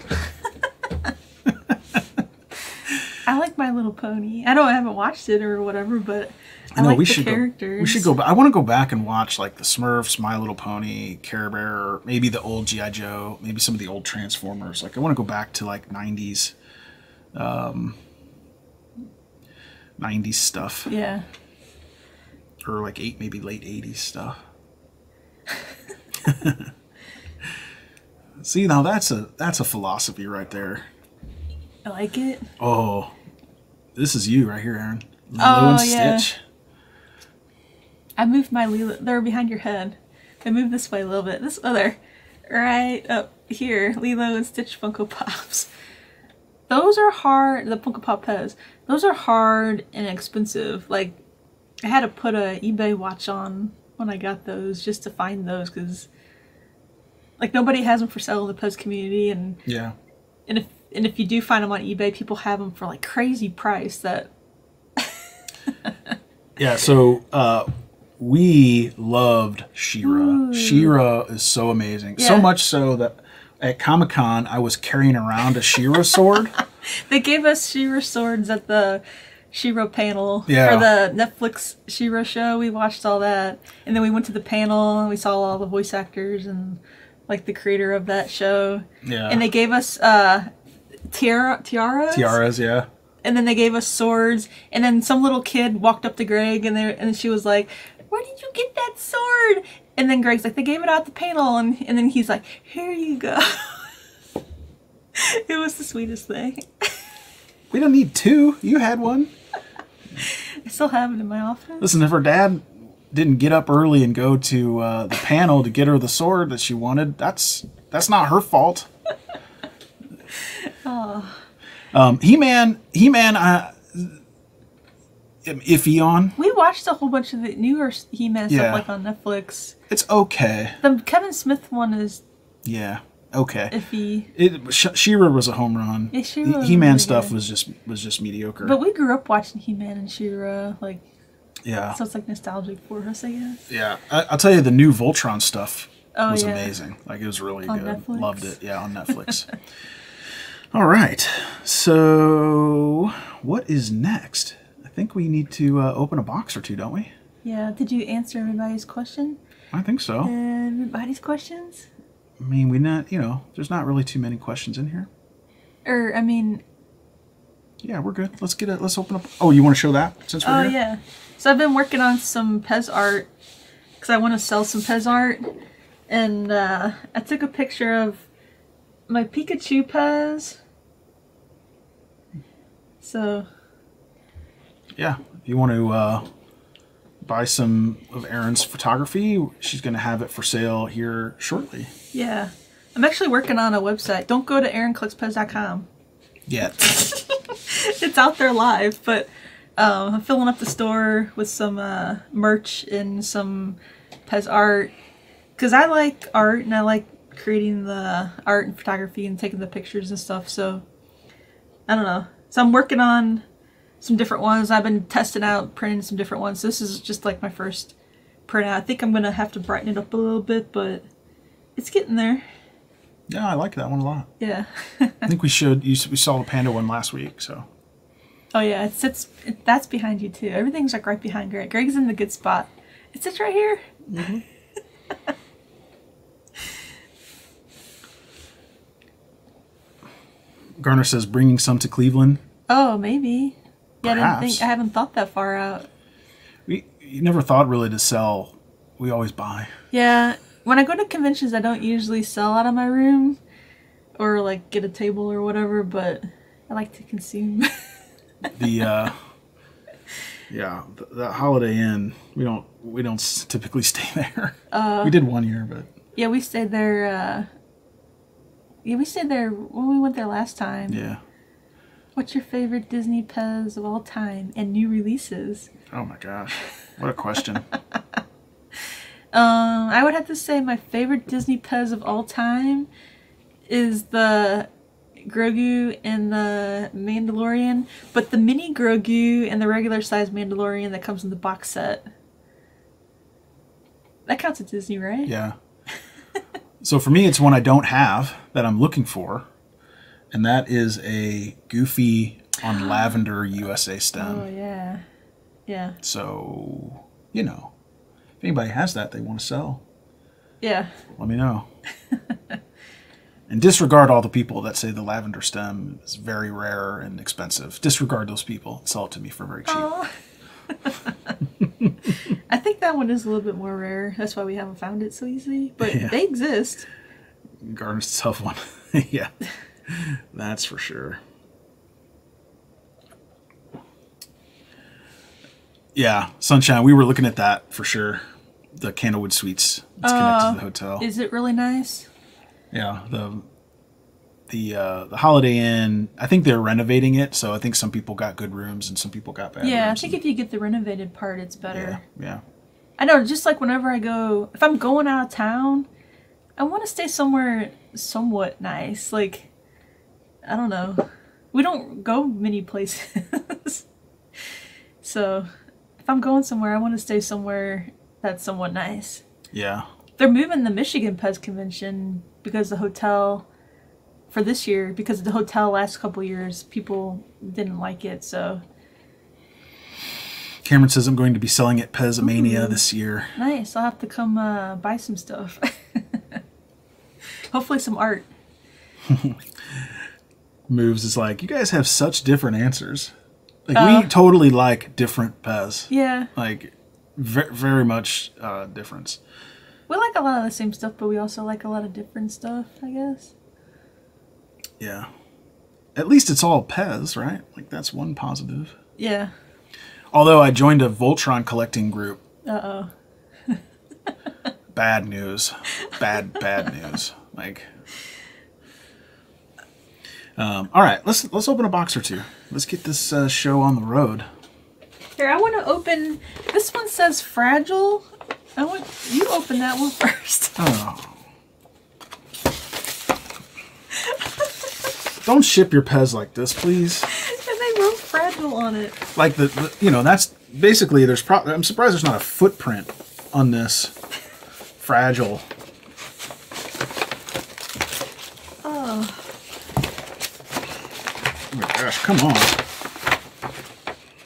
I like My Little Pony. I know I haven't watched it or whatever, but I, I know, like we the should characters. Go, we should go back. I want to go back and watch like the Smurfs, My Little Pony, Care Bear, or maybe the old G I Joe, maybe some of the old Transformers. Like I want to go back to like nineties, um, nineties stuff. Yeah. Or like eight, maybe late eighties stuff. See, now that's a that's a philosophy right there. I like it. Oh, this is you right here, Aaron. Lilo oh, and Stitch. Yeah. I moved my Lilo. They're behind your head. I moved this way a little bit. This other, right up here, Lilo and Stitch Funko Pops. Those are hard, the Poke Pop Pez. Those are hard and expensive. Like, I had to put a eBay watch on when I got those just to find those, because like nobody has them for sale in the Pez community, and yeah, and if and if you do find them on eBay, people have them for like crazy price that. Yeah, so uh, we loved She-Ra. She-Ra is so amazing, yeah. So much so that at Comic-Con I was carrying around a She-Ra sword. They gave us She-Ra swords at the She-Ra panel, yeah, for the Netflix She-Ra show. We watched all that, and then we went to the panel and we saw all the voice actors and like the creator of that show. Yeah, and they gave us uh, tiara tiaras, tiaras, yeah. And then they gave us swords, and then some little kid walked up to Greg, and they, and she was like, "Where did you get that sword?" And then Greg's like, "They gave it out at the panel," and and then he's like, "Here you go." It was the sweetest thing. We don't need two. You had one. I still have it in my office. Listen, if her dad didn't get up early and go to uh, the panel to get her the sword that she wanted, that's that's not her fault. Oh. Um, He-Man, He-Man, uh, iffy on. We watched a whole bunch of the newer He-Man yeah. stuff, like on Netflix. It's okay. The Kevin Smith one is. Yeah. Okay. Iffy. It, Sh She-Ra was a home run. Yeah, She-Ra. He-Man really stuff good. was just was just mediocre. But we grew up watching He-Man and She-Ra, like. Yeah. So it's like nostalgic for us, I guess. Yeah, I, I'll tell you, the new Voltron stuff oh, was yeah. amazing. Like, it was really on good. Netflix. Loved it. Yeah, on Netflix. All right, so what is next? I think we need to uh, open a box or two, don't we? Yeah, did you answer everybody's question? I think so. Everybody's questions? I mean, we not, you know, there's not really too many questions in here. Or, I mean... Yeah, we're good. Let's get it, let's open up. Oh, you want to show that since we're oh, here? Oh, yeah. So I've been working on some Pez art, because I want to sell some Pez art. And uh, I took a picture of my Pikachu Pez. So, yeah, if you want to uh, buy some of Erin's photography, she's going to have it for sale here shortly. Yeah. I'm actually working on a website. Don't go to Erin Clicks Pez dot com. Yet. It's out there live, but um, I'm filling up the store with some uh, merch and some Pez art. Because I like art, and I like creating the art and photography and taking the pictures and stuff, so I don't know. So I'm working on some different ones. I've been testing out printing some different ones. This is just like my first printout. I think I'm going to have to brighten it up a little bit, but it's getting there. Yeah, I like that one a lot. Yeah. I think we should. You, we saw the panda one last week, so. Oh, yeah. It sits, it, that's behind you, too. Everything's like right behind Greg. Greg's in the good spot. It sits right here. Mm-hmm. Garner says, bringing some to Cleveland. Oh, maybe. Yeah, I didn't think, I haven't thought that far out. We you never thought really to sell. We always buy. Yeah. When I go to conventions, I don't usually sell out of my room or like get a table or whatever, but I like to consume. the uh, yeah, the, the Holiday Inn. We don't we don't typically stay there. Uh, we did one year, but yeah, we stayed there. Uh, Yeah, we stayed there when we went there last time. Yeah. What's your favorite Disney Pez of all time and new releases? Oh my gosh, what a question. um, I would have to say my favorite Disney Pez of all time is the Grogu and the Mandalorian, but the mini Grogu and the regular size Mandalorian that comes in the box set. That counts at Disney, right? Yeah. So for me, it's one I don't have that I'm looking for, and that is a Goofy on Lavender U S A stem. Oh, yeah. Yeah. So, you know, if anybody has that they want to sell, yeah, let me know. And disregard all the people that say the lavender stem is very rare and expensive. Disregard those people and sell it to me for very cheap. Oh. I think that one is a little bit more rare. That's why we haven't found it so easily. But yeah, they exist. Garner's a tough one. Yeah, that's for sure. Yeah, Sunshine, we were looking at that for sure. The Candlewood Suites. It's uh, connected to the hotel. Is it really nice? Yeah, the the uh, the Holiday Inn, I think they're renovating it, so I think some people got good rooms and some people got bad yeah, rooms. Yeah, I think if you get the renovated part, it's better. Yeah, yeah. I know, just like whenever I go, if I'm going out of town, I want to stay somewhere somewhat nice. Like, I don't know. We don't go many places. So, if I'm going somewhere, I want to stay somewhere that's somewhat nice. Yeah. They're moving the Michigan Pez Convention because the hotel for this year, because the hotel last couple years, people didn't like it, so. Cameron says, I'm going to be selling at Pezomania this year. Nice. I'll have to come uh, buy some stuff. Hopefully some art. Moves is like, you guys have such different answers. Like, uh, we totally like different Pez. Yeah. Like, ve very much uh, difference. We like a lot of the same stuff, but we also like a lot of different stuff, I guess. Yeah. At least it's all Pez, right? Like, that's one positive. Yeah. Although I joined a Voltron collecting group. Uh oh. Bad news. Bad, bad news. Like. Um, all right, let's let's open a box or two. Let's get this uh, show on the road. Here, I want to open. This one says fragile. I want you open that one first. Oh. Don't ship your Pez like this, please. Fragile on it. Like the, the, you know, that's basically there's probably, I'm surprised there's not a footprint on this fragile. Oh. Oh my gosh, come on.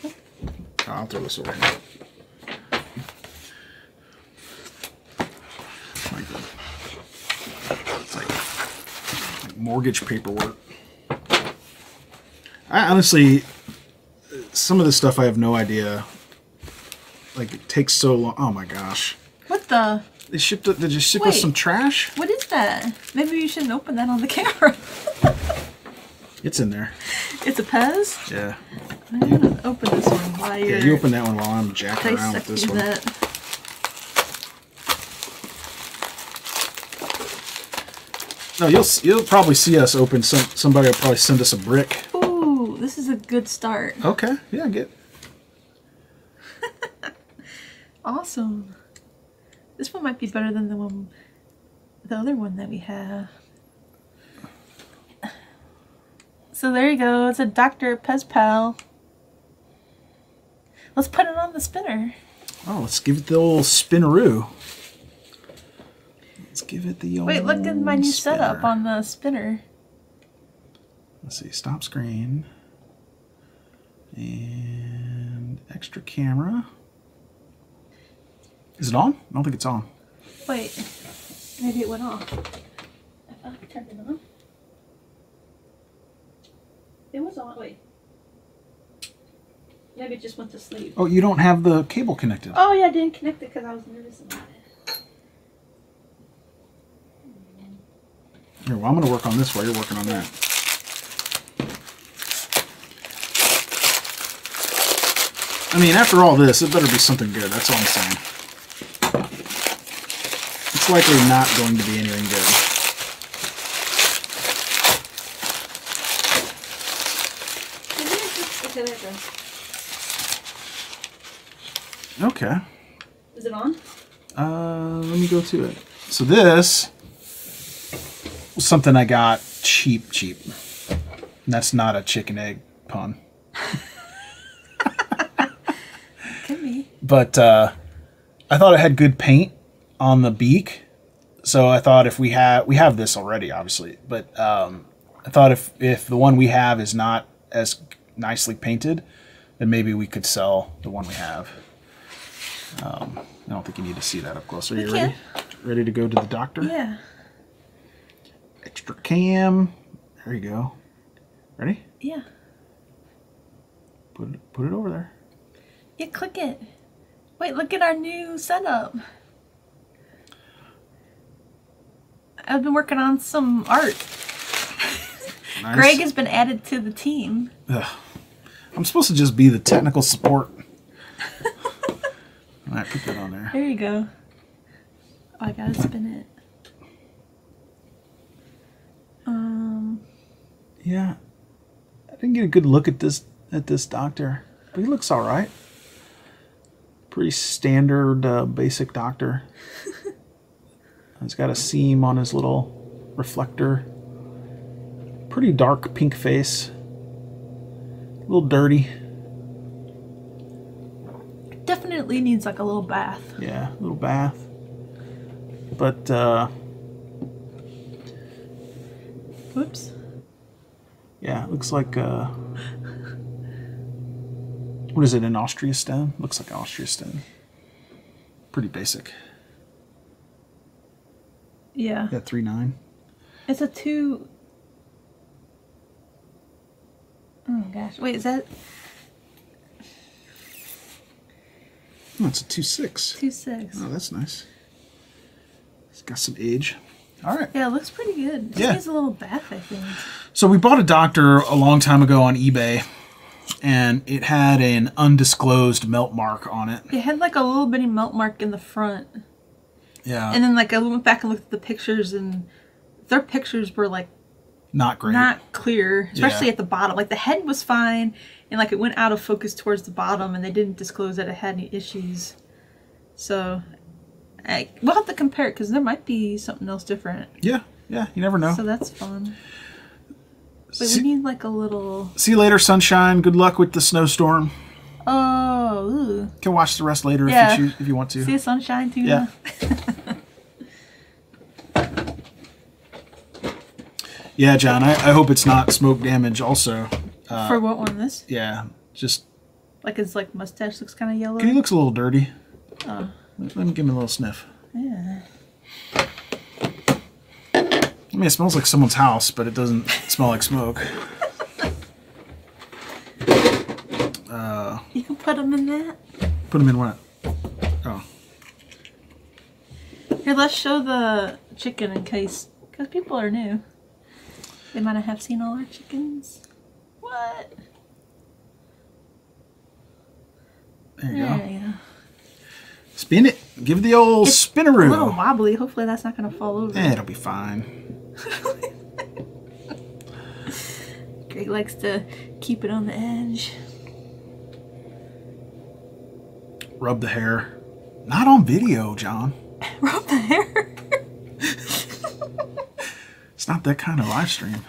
Oh, I'll throw this away. It's like, it's like, like mortgage paperwork. I honestly, some of this stuff I have no idea. Like, it takes so long. Oh my gosh. What the? They shipped. They just shipped us some trash? What is that? Maybe you shouldn't open that on the camera. It's in there. It's a Pez? Yeah. I'm going to open this one while you're... Yeah, you open that one while I'm jacking around with this one. That. No, you'll, you'll probably see us open some. Somebody will probably send us a brick. This is a good start. Okay. Yeah, good. Awesome. This one might be better than the one, the other one that we have. So there you go. It's a Doctor Pez Pal. Let's put it on the spinner. Oh, let's give it the old spinneroo. Let's give it the old. Wait, look at my new spinner. Setup on the spinner. Let's see. Stop screen. And extra camera. Is it on? I don't think it's on. Wait, maybe it went off. I thought I turned it on. It was on. Wait. Maybe it just went to sleep. Oh, you don't have the cable connected. Oh, yeah, I didn't connect it because I was nervous about it. Here, well, I'm going to work on this while you're working on that. I mean, after all this, it better be something good. That's all I'm saying. It's likely not going to be anything good. Okay. Is it on? Uh, let me go to it. So this was something I got cheap, cheap. And that's not a chicken egg pun. But uh, I thought it had good paint on the beak, so I thought if we have we have this already, obviously. But um, I thought if if the one we have is not as nicely painted, then maybe we could sell the one we have. Um, I don't think you need to see that up close. Are you ready? Ready to go to the doctor? Yeah. Extra cam. There you go. Ready? Yeah. Put it, put it over there. Yeah, click it. Wait, look at our new setup. I've been working on some art. Nice. Greg has been added to the team. Ugh. I'm supposed to just be the technical support. All right, put that on there. There you go. Oh, I gotta spin it. Um, Yeah, I didn't get a good look at this at this doctor, but he looks all right. Pretty standard, uh, basic doctor. He's got a seam on his little reflector. Pretty dark pink face. A little dirty. Definitely needs like a little bath. Yeah, a little bath. But, uh... whoops. Yeah, looks like, uh... what is it, an Austria stem? Looks like an Austria stem. Pretty basic. Yeah. That three nine? It's a two... Oh gosh. Wait, is that... Oh, it's a two six. two six. Oh, that's nice. It's got some age. All right. Yeah, it looks pretty good. It yeah. needs a little bath, I think. So we bought a doctor a long time ago on eBay. And it had an undisclosed melt mark on it. It had like a little bitty melt mark in the front. Yeah. And then like I went back and looked at the pictures, and their pictures were like not great, not clear, especially yeah. at the bottom. Like the head was fine, and like it went out of focus towards the bottom, and they didn't disclose that it had any issues. So, I, we'll have to compare it because there might be something else different. Yeah, yeah, you never know. So that's fun. But see, we need like a little... See you later, sunshine. Good luck with the snowstorm. Oh. Ooh. Can watch the rest later yeah. if you choose, if you want to. See you, sunshine, too. Yeah. Yeah, John. I, I hope it's not smoke damage also. Uh, For what one? This? Yeah. Just... Like his like mustache looks kind of yellow? He looks a little dirty. Oh. Let, let me give him a little sniff. Yeah. I mean, it smells like someone's house, but it doesn't smell like smoke. Uh, you can put them in that. Put them in what? Oh. Here, let's show the chicken in case, because people are new. They might not have seen all our chickens. What? There you there go. You go. Spin it. Give it the old it's spinneroo. A little wobbly. Hopefully that's not going to fall over. Eh, it'll be fine. Greg likes to keep it on the edge. Rub the hair. Not on video, John. Rub the hair? It's not that kind of live stream.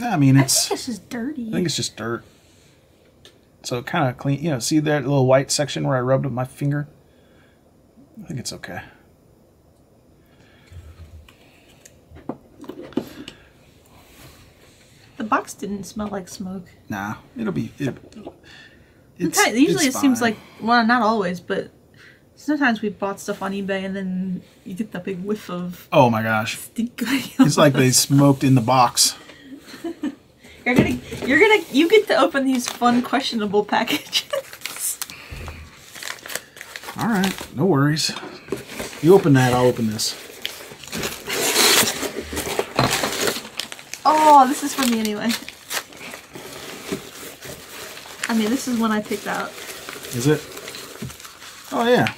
I mean, it's. I think it's just dirty. I think it's just dirt. So kind of clean. You know, see that little white section where I rubbed with my finger? I think it's okay. The box didn't smell like smoke. Nah, it'll be. It, it's, sometimes, usually it's it seems fine. Like, well, not always, but sometimes we bought stuff on eBay and then you get that big whiff of. Oh my gosh. Stink. It's like they smoked in the box. You're gonna, you're gonna, you get to open these fun, questionable packages. All right, no worries. You open that, I'll open this. Oh, this is for me anyway. I mean, this is one I picked out. Is it? Oh, yeah.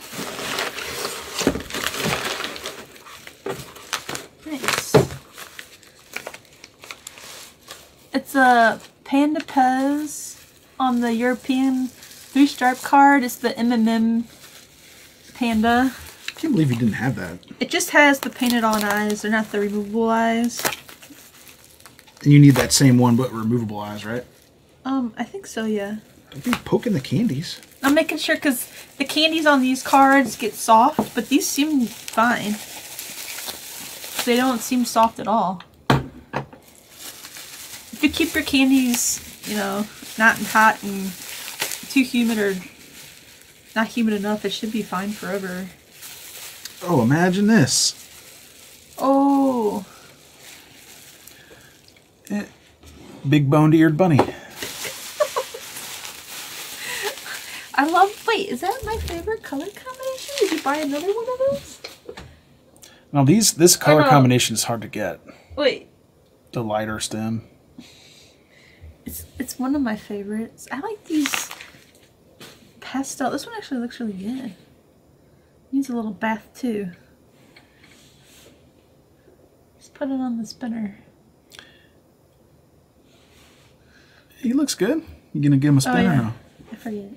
It's a Panda Pez on the European three-stripe card. It's the M M M Panda. I can't believe you didn't have that. It just has the painted-on eyes. They're not the removable eyes. And you need that same one, but removable eyes, right? Um, I think so, yeah. Don't be poking the candies. I'm making sure, because the candies on these cards get soft, but these seem fine. They don't seem soft at all. If you keep your candies, you know, not hot and too humid or not humid enough, it should be fine forever. Oh, imagine this. Oh. Eh, big boned-eared bunny. I love, wait, is that my favorite color combination? Did you buy another one of those? No, these, this color combination is hard to get. Wait. the lighter stem. It's it's one of my favorites. I like these pastel. This one actually looks really good. Needs a little bath too. Just put it on the spinner. He looks good. You gonna give him a spinner? Oh, yeah. Or no? I forget.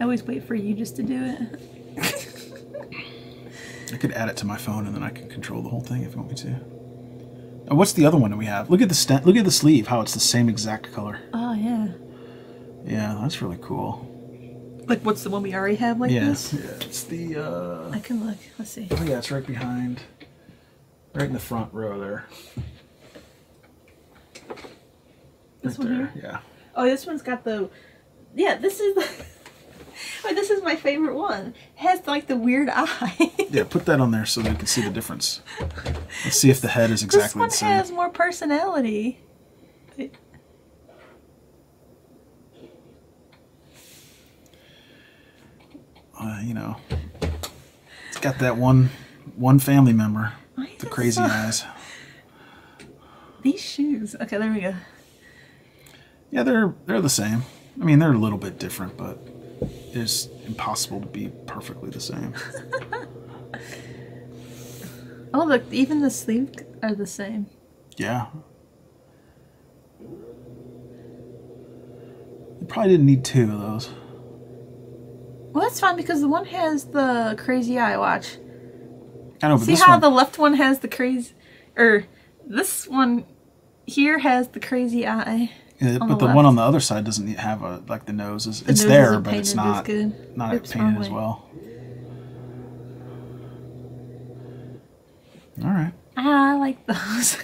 I always wait for you just to do it. I could add it to my phone and then I can control the whole thing if you want me to. Oh, what's the other one that we have? Look at the st look at the sleeve. How it's the same exact color. Oh yeah. Yeah, that's really cool. Like, what's the one we already have like yeah. this? Yeah, it's the. Uh... I can look. Let's see. Oh yeah, it's right behind, right in the front row there. This right one there. Here. Yeah. Oh, this one's got the. Yeah, this is. The... Wait, this is my favorite one. It has like the weird eye. Yeah, put that on there so they can see the difference. Let's see if the head is exactly the same. This one has more personality. It... Uh, you know, it's got that one one family member. Why the crazy so... eyes. These shoes. Okay, there we go. Yeah, they're they're the same. I mean, they're a little bit different, but. It's impossible to be perfectly the same. Oh, look, even the sleeves are the same. Yeah. You probably didn't need two of those. Well, that's fine because the one has the crazy eye watch. I know, but see this how one... the left one has the crazy... Or this one here has the crazy eye. Yeah, on but the, the one on the other side doesn't have a like the nose is the it's nose there, but it's not not Oops, painted as well. All right. Ah, I like those.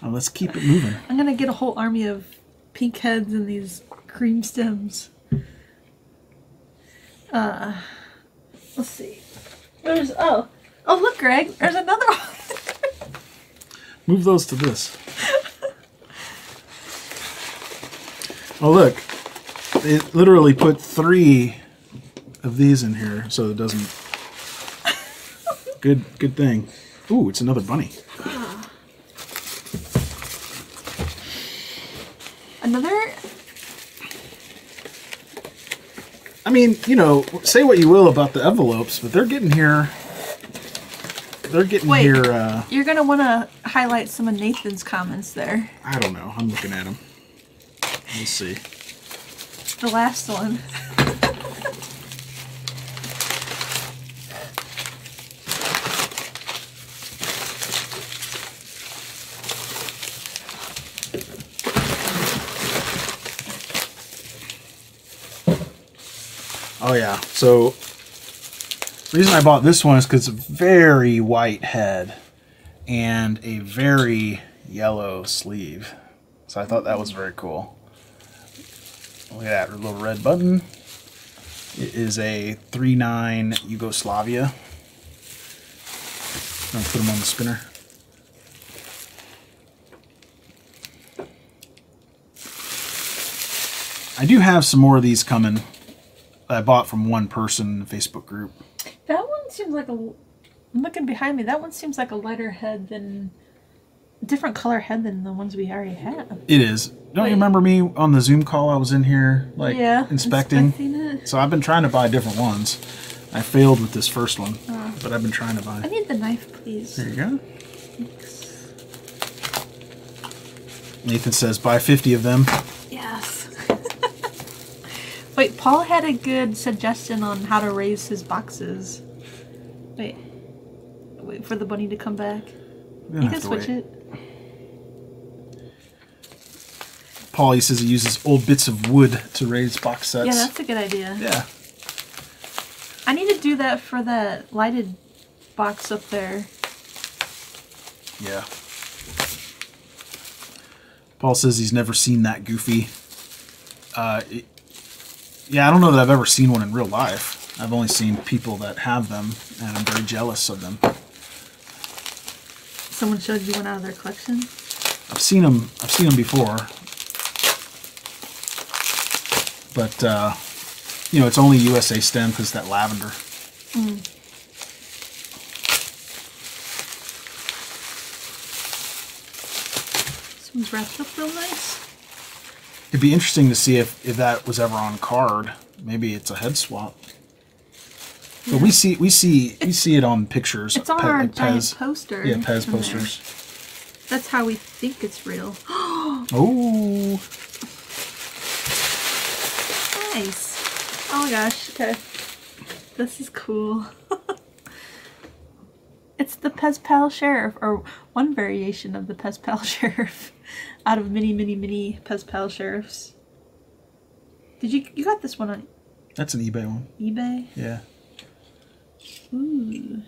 Well, let's keep it moving. I'm gonna get a whole army of pink heads and these cream stems. Uh, let's see. There's oh oh look, Greg. There's another one. Move those to this. Oh look, it literally put three of these in here, so it doesn't. Good, good thing. Ooh, it's another bunny. Uh, another. I mean, you know, say what you will about the envelopes, but they're getting here. They're getting Wait, here. Uh, you're gonna want to highlight some of Nathan's comments there. I don't know. I'm looking at them. Let's see. The last one. Oh yeah. So the reason I bought this one is because it's a very white head and a very yellow sleeve. So I thought that was very cool. Look at that little red button. It is a three nine Yugoslavia. I'm going to put them on the spinner. I do have some more of these coming that I bought from one person in a Facebook group. That one seems like a... I'm looking behind me. That one seems like a lighter head than... different color head than the ones we already have. It is. Don't Wait. you remember me on the Zoom call? I was in here, like, yeah, inspecting. inspecting it. So I've been trying to buy different ones. I failed with this first one, oh. but I've been trying to buy. I need the knife, please. There you go. Thanks. Nathan says, buy fifty of them. Yes. Wait, Paul had a good suggestion on how to raise his boxes. Wait. Wait for the bunny to come back. You can switch wait. it. Paul, he says he uses old bits of wood to raise box sets. Yeah, that's a good idea. Yeah. I need to do that for that lighted box up there. Yeah. Paul says he's never seen that Goofy. Uh, it, yeah, I don't know that I've ever seen one in real life. I've only seen people that have them, and I'm very jealous of them. Someone showed you one out of their collection? I've seen them. I've seen them before. But, uh, you know, it's only U S A stem because that lavender. Mm. It's wrapped up real nice. It'd be interesting to see if, if that was ever on card. Maybe it's a head swap. Yeah. But we see we see we see it on pictures. It's on Pe our like giant Pez. poster. Yeah, Pez posters. There. That's how we think it's real. Oh. Nice. Oh my gosh. Okay. This is cool. It's the Pez Pal Sheriff, or one variation of the Pez Pal Sheriff, out of many, many, many Pez Pal Sheriffs. Did you you got this one on? That's an eBay one. eBay. Yeah. Ooh.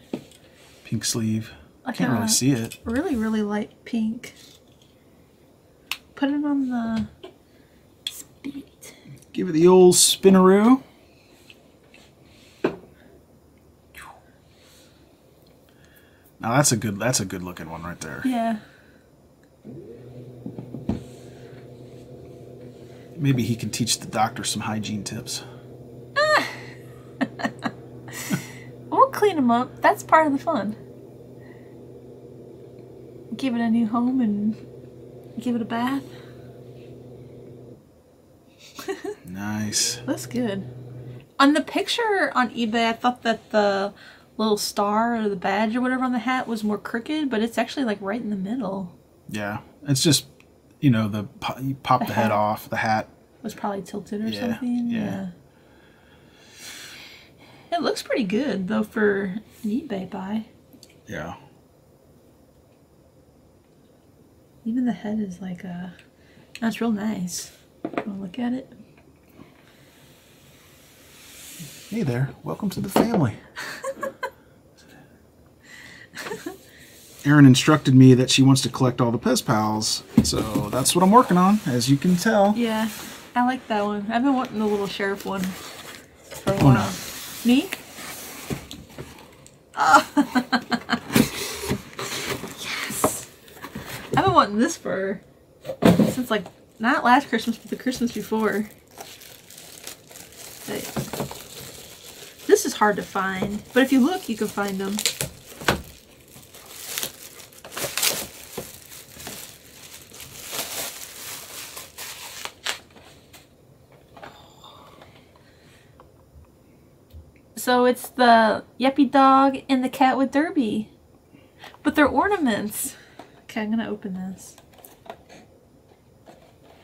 Pink sleeve. I can't really see it. Really, really light pink. Put it on the speed. Give it the old spinneroo. Now that's a good that's a good looking one right there. Yeah. Maybe he can teach the doctor some hygiene tips. Ah. We'll clean him up. That's part of the fun. Give it a new home and give it a bath. Nice. That's good. On the picture on eBay, I thought that the little star or the badge or whatever on the hat was more crooked, but it's actually like right in the middle. Yeah, it's just, you know, the you pop the, the head off, the hat was probably tilted or yeah, something. Yeah. Yeah, it looks pretty good though for an eBay buy. Yeah, even the head is like a that's real nice. I'll look at it. Hey there, welcome to the family. Erin instructed me that she wants to collect all the Pez Pals, so that's what I'm working on, as you can tell. Yeah, I like that one. I've been wanting the little sheriff one for a while. Oh, no. Me? Oh. Yes! I've been wanting this for, since like, not last Christmas, but the Christmas before. But this is hard to find, but if you look, you can find them. So it's the Yuppie dog and the cat with Derby. But they're ornaments. Okay, I'm gonna open this.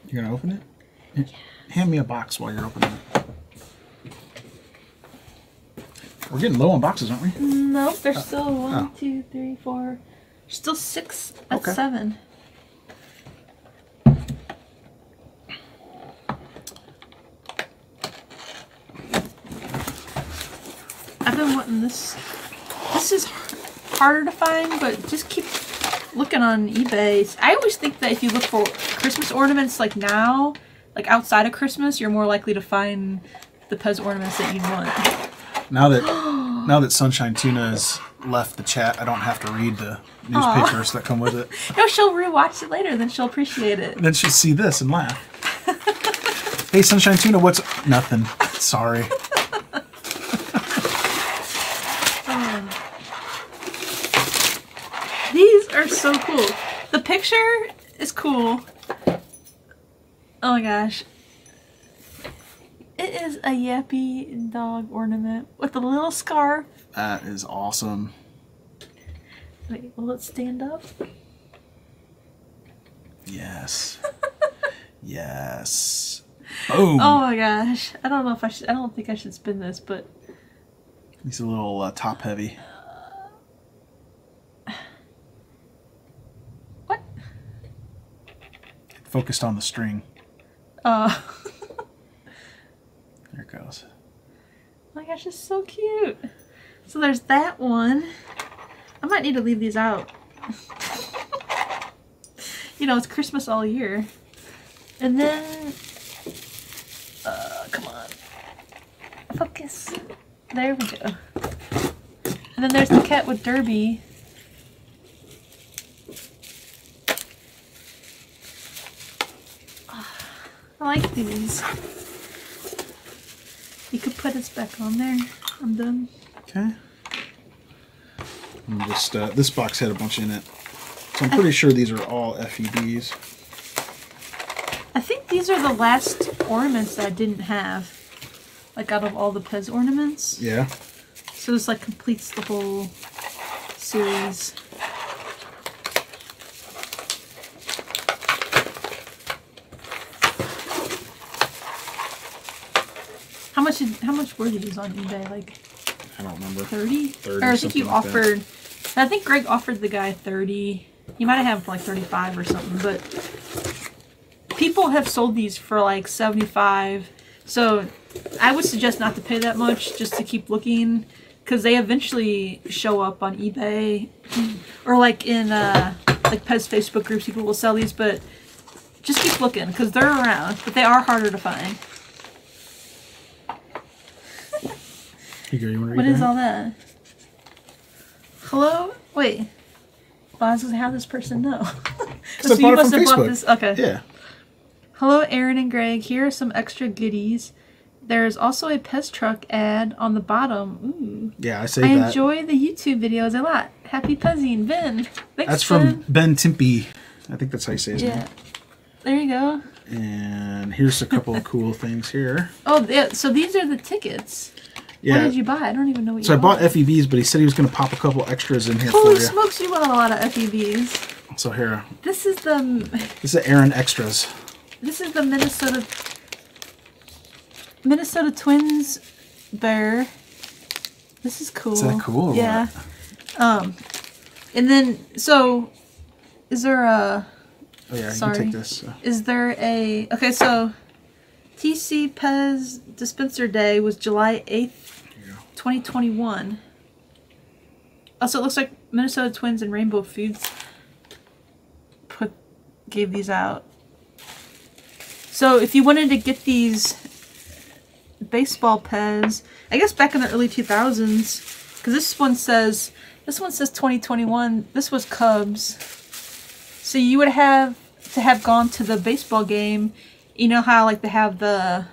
You're gonna open it? Yes. Hand me a box while you're opening it. We're getting low on boxes, aren't we? No, nope, there's oh. still one, oh. two, three, four. There's still six. That's okay. Seven. I've been wanting this. This is harder to find, but just keep looking on eBay. I always think that if you look for Christmas ornaments like now, like outside of Christmas, you're more likely to find the Pez ornaments that you want. Now that now that Sunshine Tuna has left the chat, I don't have to read the newspapers that come with it. No, she'll rewatch it later, then she'll appreciate it. And then she'll see this and laugh. Hey, Sunshine Tuna, what's nothing? Sorry. These are so cool. The picture is cool. Oh my gosh. It is a Yuppie dog ornament with a little scarf. That is awesome. Wait, will it stand up? Yes. Yes. Boom. Oh my gosh. I don't know if I should, I don't think I should spin this, but. He's a little uh, top heavy. Focused on the string. Oh. There it goes. Oh my gosh, it's so cute. So there's that one. I might need to leave these out. You know, it's Christmas all year. And then, uh, come on. Focus. There we go. And then there's the cat with Derby. I like these. You could put this back on there. I'm done. Okay. I'm just, uh, this box had a bunch in it. So I'm pretty sure these are all F E Bs. I think these are the last ornaments that I didn't have. Like, out of all the Pez ornaments. Yeah. So this, like, completes the whole series. How much did, how much were these on eBay? Like, I don't remember. thirty? thirty or I think you offered, like I think Greg offered the guy thirty. He might have had, like, thirty-five or something, but people have sold these for, like, seventy-five. So I would suggest not to pay that much, just to keep looking, because they eventually show up on eBay or like in uh, like Pez Facebook groups. People will sell these, but just keep looking because they're around, but they are harder to find. Hey girl, you wanna read what that? Is all that? Hello? Wait. Well, I was gonna have this person know. So you must have bought this. Okay. Yeah. Hello, Aaron and Greg. Here are some extra goodies. There is also a Pez truck ad on the bottom. Ooh. Yeah, I say that. I enjoy the YouTube videos a lot. Happy Pezzing, Ben. Thanks, that's from Ben, Ben Timpy. I think that's how you say his yeah. name. There you go. And here's a couple of cool things here. Oh, yeah. So these are the tickets. Yeah. What did you buy? I don't even know what so you bought. So I bought F E Vs, but he said he was going to pop a couple extras in here Holy for you. Holy smokes, you bought a lot of F E Vs. So here. This is the... This is the Aaron Extras. This is the Minnesota... Minnesota Twins bear. This is cool. Is that cool? Or yeah. What? Um, and then so, is there a? Oh yeah, sorry. You can take this. So. Is there a? Okay, so, T C Pez Dispenser Day was July eighth, twenty twenty one. Also, it looks like Minnesota Twins and Rainbow Foods put gave these out. So if you wanted to get these. Baseball Pez, I guess back in the early two thousands, because this one says this one says twenty twenty-one. This was Cubs, so you would have to have gone to the baseball game. You know how like they have the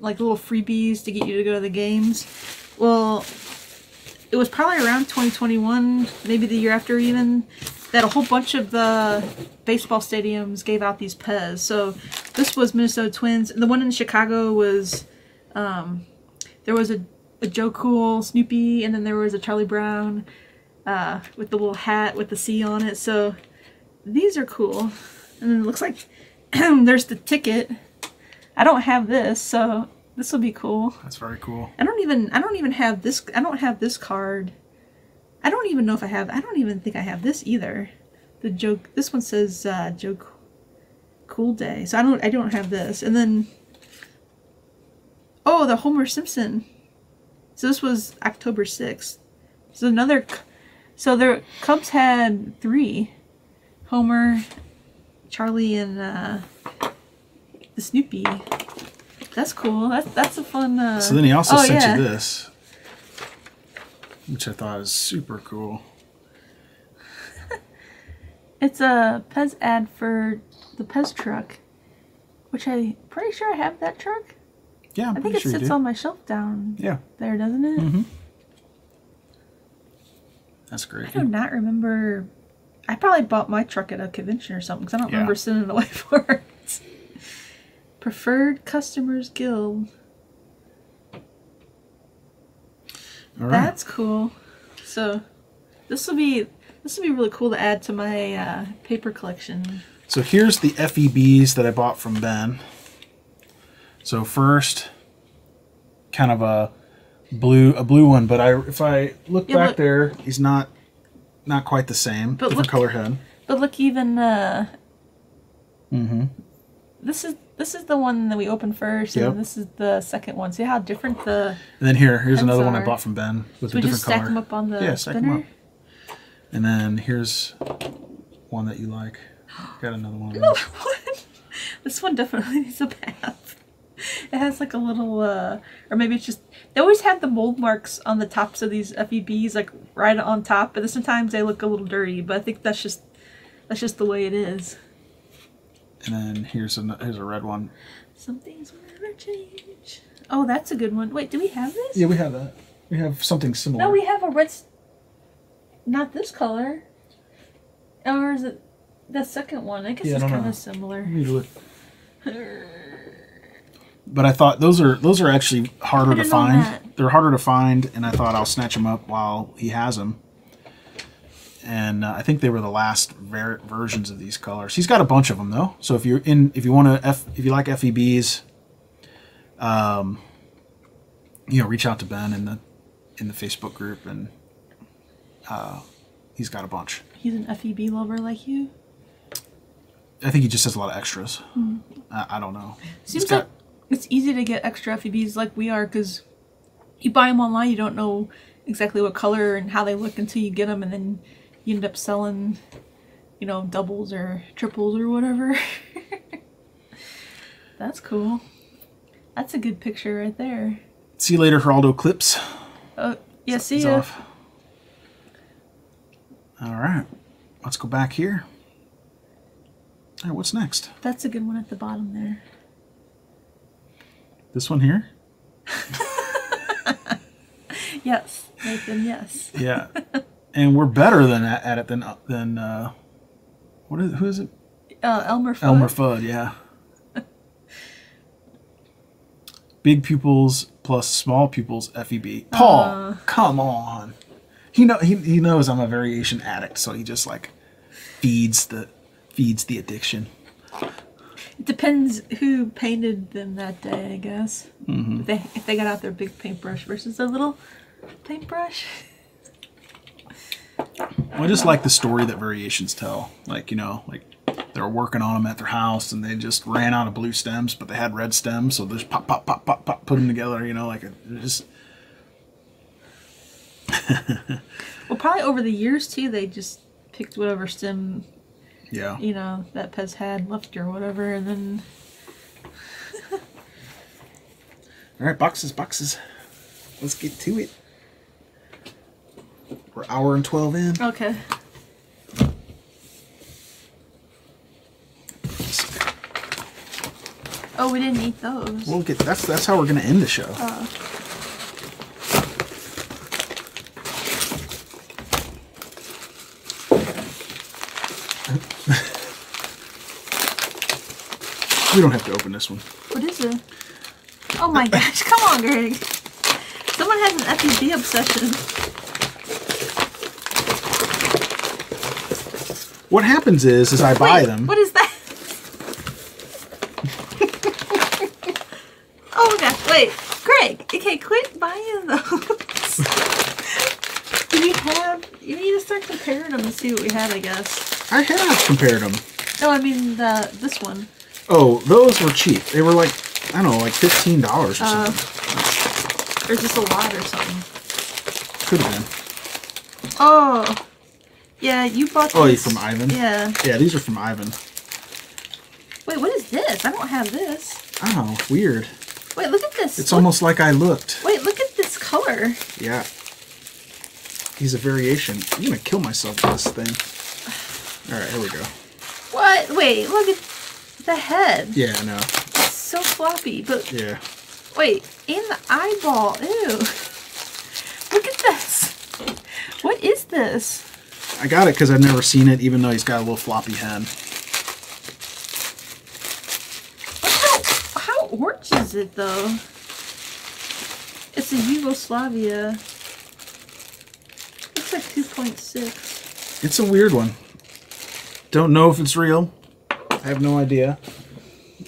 like little freebies to get you to go to the games. Well, it was probably around twenty twenty-one, maybe the year after even, that a whole bunch of the baseball stadiums gave out these Pez. So this was Minnesota Twins, and the one in Chicago was. Um, there was a, a Joe Cool, Snoopy, and then there was a Charlie Brown uh, with the little hat with the C on it. So these are cool. And then it looks like there's the ticket. I don't have this, so this will be cool. That's very cool. I don't even I don't even have this. I don't have this card. I don't even know if I have. I don't even think I have this either. The Joe. This one says uh, Joe Cool Day. So I don't. I don't have this. And then. Oh, the Homer Simpson. So this was October sixth. So another, so their Cubs had three. Homer, Charlie, and uh, the Snoopy. That's cool. That's, that's a fun. Uh, so then he also oh, sent yeah. you this, which I thought was super cool. It's a Pez ad for the Pez truck, which I'm pretty sure I have that truck. Yeah, I think it sure sits on my shelf down yeah. there, doesn't it? Mm-hmm. That's great. I do not remember. I probably bought my truck at a convention or something because I don't yeah. remember sending it away for it. Preferred Customers Guild. All right. That's cool. So this will be this will be really cool to add to my uh, paper collection. So here's the F E Bs that I bought from Ben. So first, kind of a blue, a blue one. But I, if I look yeah, back look, there, he's not, not quite the same. But different look, color head. But look, even. Uh, mm-hmm. This is this is the one that we opened first, yep. and this is the second one. See how different the. And then here, here's another are. one I bought from Ben with so a different color. We just stack color. them up on the. Yeah, stack spinner? them up. And then here's one that you like. Got another one. Another one. This one definitely needs a bath. It has like a little, uh, or maybe it's just, they always have the mold marks on the tops of these F E Bs, like right on top, but sometimes they look a little dirty, but I think that's just, that's just the way it is. And then here's a, here's a red one. Some things will never change. Oh, that's a good one. Wait, do we have this? Yeah, we have that. We have something similar. No, we have a red, not this color. Or is it the second one? I guess yeah, it's kind of similar. You need to look. But I thought those are those are actually harder to find. They're harder to find, and I thought I'll snatch them up while he has them. And uh, I think they were the last ver versions of these colors. He's got a bunch of them though. So if you're in, if you want to, if you like F E Bs, um, you know, reach out to Ben in the in the Facebook group, and uh, he's got a bunch. He's an F E B lover like you. I think he just has a lot of extras. Mm. I, I don't know. Seems it's got, like it's easy to get extra F E Bs like we are, because you buy them online, you don't know exactly what color and how they look until you get them, and then you end up selling, you know, doubles or triples or whatever. That's cool. That's a good picture right there. See you later, Geraldo Clips. Oh, uh, yeah, see ya. Off. All right, let's go back here. All right, what's next? That's a good one at the bottom there. This one here? Yes, Nathan, yes. Yeah. And we're better than at it than than uh, what is it? Who is it? Uh, Elmer Fudd. Elmer Fudd, yeah. Big pupils plus small pupils F E B. Paul, uh, come on. He know he he knows I'm a variation addict, so he just like feeds the feeds the addiction. It depends who painted them that day, I guess. Mm-hmm. If they if they got out their big paintbrush versus their little paintbrush. Well, I just like the story that variations tell. Like, you know, like they were working on them at their house and they just ran out of blue stems, but they had red stems, so they just pop, pop, pop, pop, pop, put them together, you know, like it just... Well, probably over the years, too, they just picked whatever stem, yeah, you know, that Pez had left or whatever, and then... All right, boxes, boxes. Let's get to it. We're hour and twelve in. Okay. Oh, we didn't eat those. We'll get that's that's how we're gonna end the show. Uh. We don't have to open this one. What is it? Oh my gosh! Come on, Greg. Someone has an F E B obsession. What happens is, is I buy Wait, them. What is that? Oh my gosh! Wait, Greg. Okay, quit buying those. We have. You need to start comparing them to see what we have, I guess. I have compared them. No, I mean the this one. Oh, those were cheap. They were like, I don't know, like fifteen dollars or uh, something. There's just a lot or something. Could have been. Oh. Yeah, you bought these. Oh, these from Ivan? Yeah. Yeah, these are from Ivan. Wait, what is this? I don't have this. Oh, weird. Wait, look at this. It's look. almost like I looked. Wait, look at this color. Yeah. He's a variation. I'm going to kill myself with this thing. All right, here we go. What? Wait, look at the head. Yeah, I know. It's so floppy, but... Yeah. Wait, and the eyeball. Ew. Look at this. What is this? I got it because I've never seen it, even though he's got a little floppy head. How, how orange is it, though? It's a Yugoslavia. Looks like two point six. It's a weird one. Don't know if it's real. I have no idea.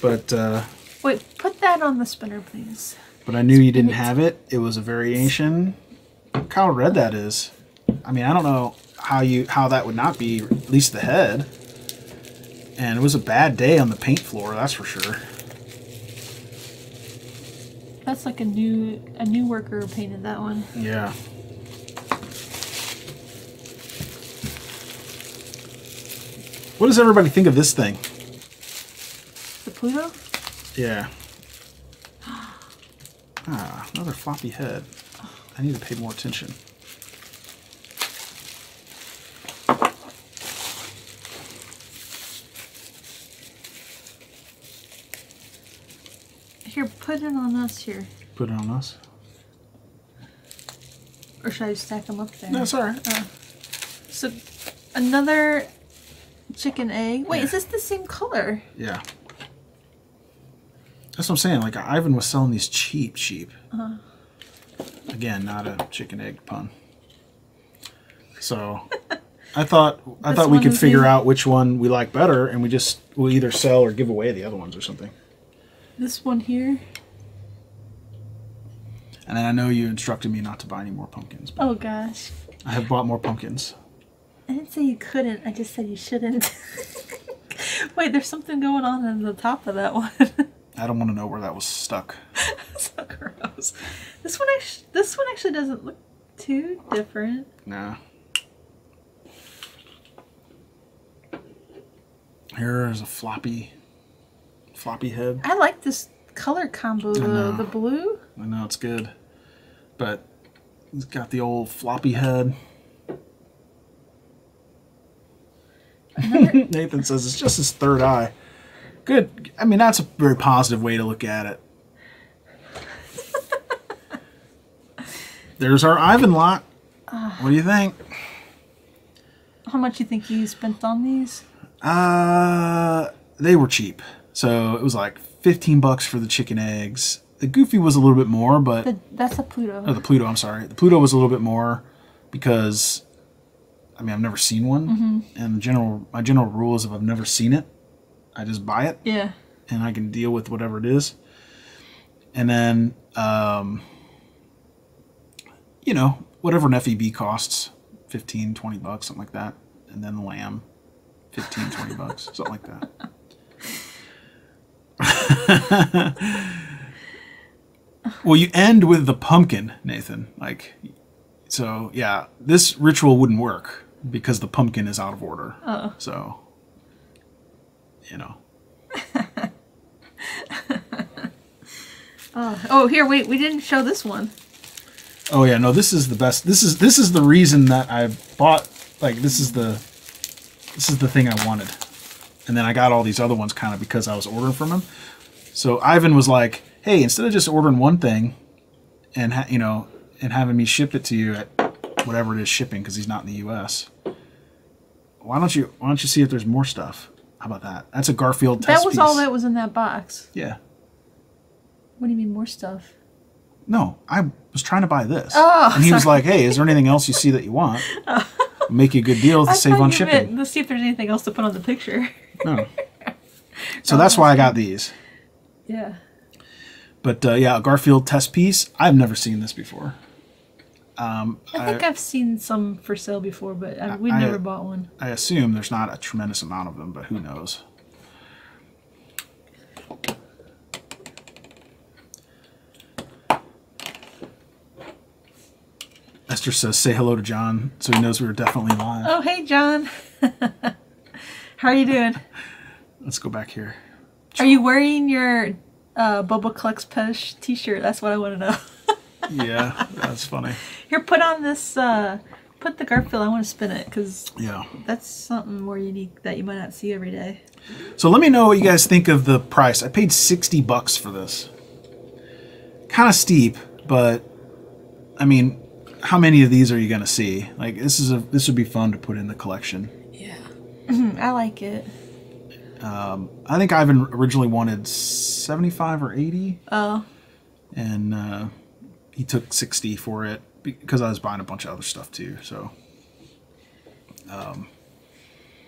But, uh... Wait, put that on the spinner, please. But I knew you didn't have it. It was a variation. Look how red that is. I mean, I don't know... How you how that would not be, at least the head. And it was a bad day on the paint floor, that's for sure. That's like a new a new worker painted that one. Yeah. What does everybody think of this thing? The Pluto? Yeah. Ah, another floppy head. I need to pay more attention. Here, put it on us here. Put it on us? Or should I stack them up there? No, it's all right. Uh, so, another chicken egg. Wait, yeah. Is this the same color? Yeah. That's what I'm saying. Like, Ivan was selling these cheap, cheap. Uh-huh. Again, not a chicken egg pun. So, I thought I thought we could figure out which one we like better, and we just we'll either sell or give away the other ones or something. This one here. And then I know you instructed me not to buy any more pumpkins. But oh gosh. I have bought more pumpkins. I didn't say you couldn't. I just said you shouldn't. Wait, there's something going on in the top of that one. I don't want to know where that was stuck. So gross. This one, actually, this one actually doesn't look too different. Nah. Here is a floppy, floppy head. I like this color combo, the, the blue. I know, it's good. But it's got the old floppy head. Nathan says it's just his third eye. Good. I mean, that's a very positive way to look at it. There's our Ivan lot. Uh, what do you think? How much do you think you spent on these? Uh, they were cheap. So it was like fifteen bucks for the chicken eggs. The Goofy was a little bit more, but... The, that's a Pluto. Oh, the Pluto, I'm sorry. The Pluto was a little bit more because... I mean, I've never seen one, mm-hmm. and general my general rule is if I've never seen it, I just buy it. Yeah. And I can deal with whatever it is. And then, um, you know, whatever an F E B costs, fifteen, twenty bucks, something like that. And then the lamb, fifteen, twenty bucks, something like that. Well, you end with the pumpkin, Nathan. Like, so, yeah, this ritual wouldn't work. Because the pumpkin is out of order. Uh-oh. So, you know. oh. oh, here, wait, we didn't show this one. Oh, yeah, no, this is the best. This is this is the reason that I bought, like, this is the this is the thing I wanted. And then I got all these other ones kind of because I was ordering from him. So Ivan was like, hey, instead of just ordering one thing and, ha you know, and having me ship it to you at whatever it is shipping because he's not in the U S. Why don't you Why don't you see if there's more stuff? How about that? That's a Garfield test piece. That was all that was in that box. Yeah. What do you mean more stuff? No, I was trying to buy this, oh, and he sorry. was like, "Hey, is there anything else you see that you want? I'll make you a good deal to save on shipping." Let's see if there's anything else to put on the picture. No. So that's why I got these. Yeah. But uh, yeah, a Garfield test piece. I've never seen this before. Um, I think I, I've seen some for sale before, but I, we've I, never bought one. I assume there's not a tremendous amount of them, but who knows? Esther says, "Say hello to John, so he knows we were definitely live." Oh, hey, John. How are you doing? Let's go back here. Are you wearing your uh, Bubba Clucks Pez T-shirt? That's what I want to know. Yeah, that's funny. Here, put on this, uh, put the Garfield, I want to spin it, because yeah. that's something more unique that you might not see every day. So let me know what you guys think of the price. I paid sixty bucks for this. Kind of steep, but, I mean, how many of these are you going to see? Like, this is a this would be fun to put in the collection. Yeah, I like it. Um, I think Ivan originally wanted seventy-five or eighty. Oh. And, uh... he took sixty for it because I was buying a bunch of other stuff too. So, um,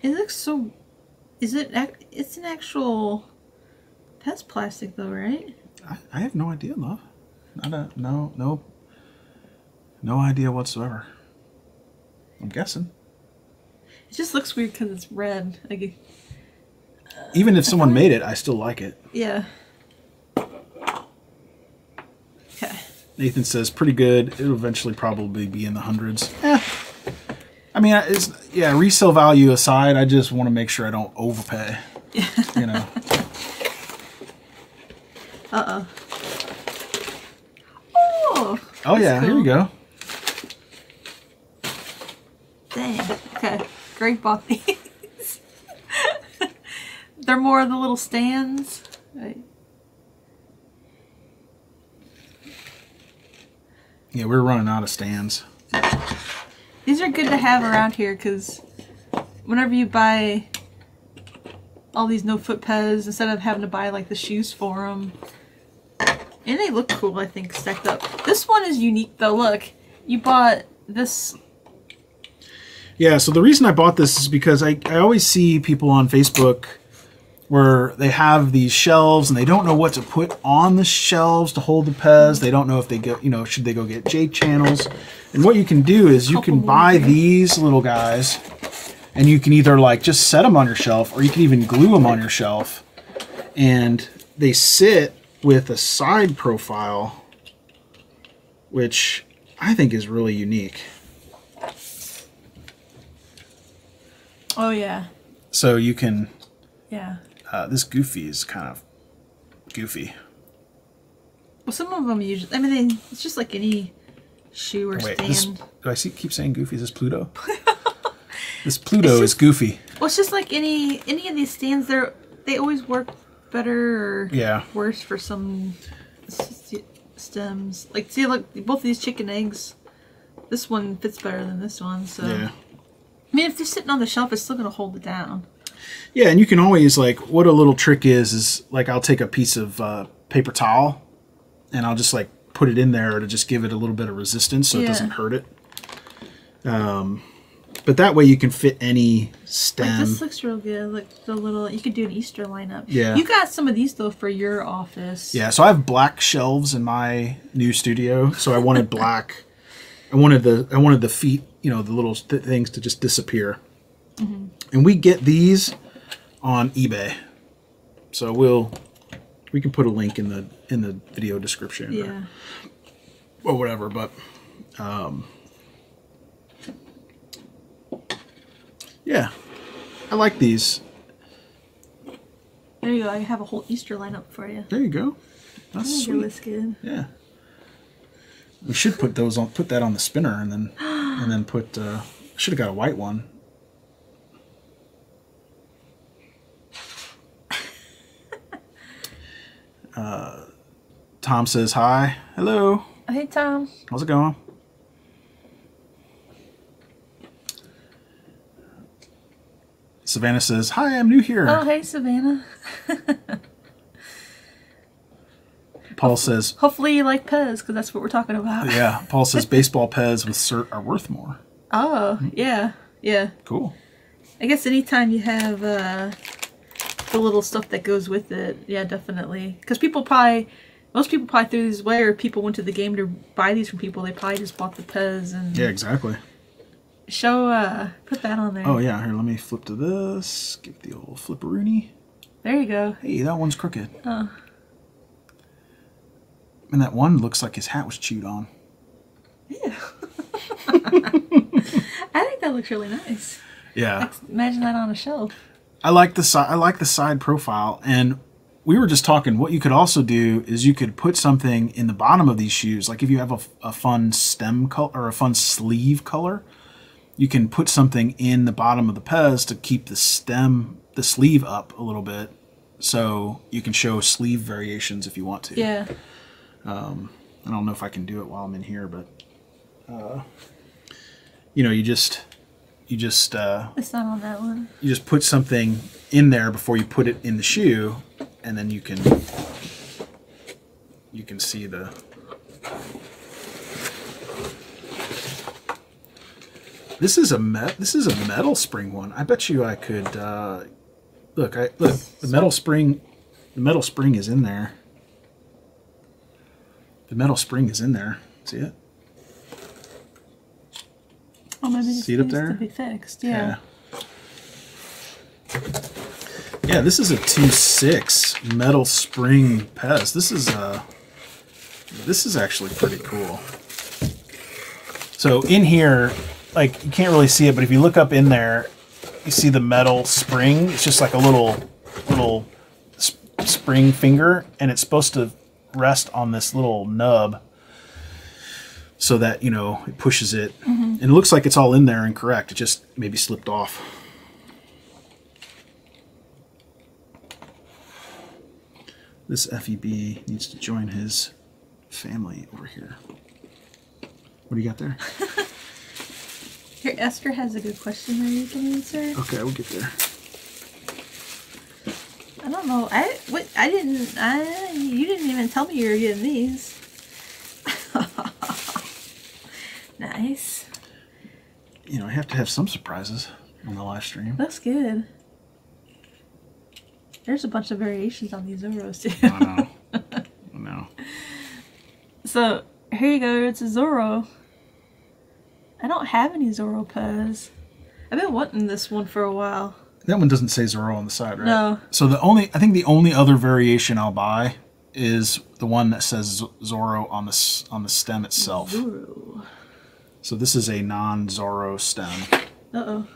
it looks so. Is it? It's an actual Pez plastic, though, right? I, I have no idea, love. Not a, no, no, no idea whatsoever. I'm guessing. It just looks weird because it's red. Like, uh, even if someone made it, I still like it. Yeah. Nathan says, pretty good. It'll eventually probably be in the hundreds. Eh. I mean, it's, yeah, resale value aside, I just want to make sure I don't overpay. You know. Uh-oh. Oh! Oh, yeah, cool. Here we go. Dang. Okay. Greg bought these. They're more of the little stands. Right. Yeah, we're running out of stands. These are good to have around here because whenever you buy all these no-foot Pez, instead of having to buy like the shoes for them, And they look cool, I think, stacked up. This one is unique, though. Look, you bought this. Yeah, so the reason I bought this is because I, I always see people on Facebook where they have these shelves and they don't know what to put on the shelves to hold the Pez. They don't know if they get, you know, should they go get J channels? And what you can do is you can buy these little guys and you can either like just set them on your shelf or you can even glue them on your shelf. And they sit with a side profile, which I think is really unique. Oh, yeah. So you can... Yeah. Uh, this Goofy is kind of goofy. Well, some of them usually... I mean, they, it's just like any shoe or oh, wait, stand. This, do I see, keep saying Goofy? Is this Pluto? This Pluto just, is Goofy. Well, it's just like any any of these stands. They're, they always work better or yeah. worse for some stems. Like, see, look, both of these chicken eggs. This one fits better than this one, so... Yeah. I mean, if they're sitting on the shelf, it's still going to hold it down. Yeah, and you can always, like, what a little trick is, is, like, I'll take a piece of uh, paper towel, and I'll just, like, put it in there to just give it a little bit of resistance so yeah. it doesn't hurt it. Um, but that way you can fit any stem. Like, this looks real good. Like, the little, you could do an Easter lineup. Yeah. You got some of these, though, for your office. Yeah, so I have black shelves in my new studio, so I wanted black. I wanted the, I wanted the feet, you know, the little th things to just disappear. Mm-hmm. And we get these on eBay, so we'll we can put a link in the in the video description, yeah, or, or whatever. But um, yeah, I like these. There you go. I have a whole Easter lineup for you. There you go. That's there you sweet. Go, that's good. Yeah, we should put those on. Put that on the spinner, and then and then put. Uh, I should have got a white one. Uh, Tom says hi. Hello. Oh, hey, Tom. How's it going? Savannah says, hi, I'm new here. Oh, hey, Savannah. Paul says... Hopefully you like Pez, because that's what we're talking about. Yeah. Paul says, baseball Pez with cert are worth more. Oh, yeah. Yeah. Cool. I guess anytime you have... Uh, the little stuff that goes with it, yeah, definitely. Because people probably, most people probably threw these away, or people went to the game to buy these from people. They probably just bought the Pez and yeah, exactly. Show, uh, put that on there. Oh yeah, here, let me flip to this. Give it the old flipperoony. There you go. Hey, that one's crooked. Oh. And that one looks like his hat was chewed on. Yeah. I think that looks really nice. Yeah. Imagine that on a shelf. I like the side. I like the side profile, and we were just talking. What you could also do is you could put something in the bottom of these shoes. Like if you have a, a fun stem color or a fun sleeve color, you can put something in the bottom of the Pez to keep the stem, the sleeve up a little bit, so you can show sleeve variations if you want to. Yeah. Um, I don't know if I can do it while I'm in here, but uh, you know, you just. You just uh, it's not on that one. You just put something in there before you put it in the shoe, and then you can you can see the this is a met this is a metal spring one. I bet you I could uh, look. I look the metal spring the metal spring is in there. The metal spring is in there. See it? Oh, maybe it See it up there? To be fixed. Yeah. yeah. Yeah, this is a two six metal spring Pez. This is a this is actually pretty cool. So in here, like you can't really see it, but if you look up in there, you see the metal spring. It's just like a little little sp spring finger, and it's supposed to rest on this little nub. So that, you know, it pushes it. Mm-hmm. And it looks like it's all in there and correct. It just maybe slipped off. This F E B needs to join his family over here. What do you got there? Here, Esther has a good question that you can answer. Okay, we'll get there. I don't don't know. I what I didn't. I you didn't even tell me you were getting these. Nice. You know, I have to have some surprises on the live stream. That's good. There's a bunch of variations on these Zorros too. I know. I know. So here you go. It's a Zorro. I don't have any Zorro Pez. I've been wanting this one for a while. That one doesn't say Zorro on the side, right? No. So the only, I think the only other variation I'll buy is the one that says Zorro on the on the stem itself. Zorro. So this is a non-Zorro stem. Uh-oh.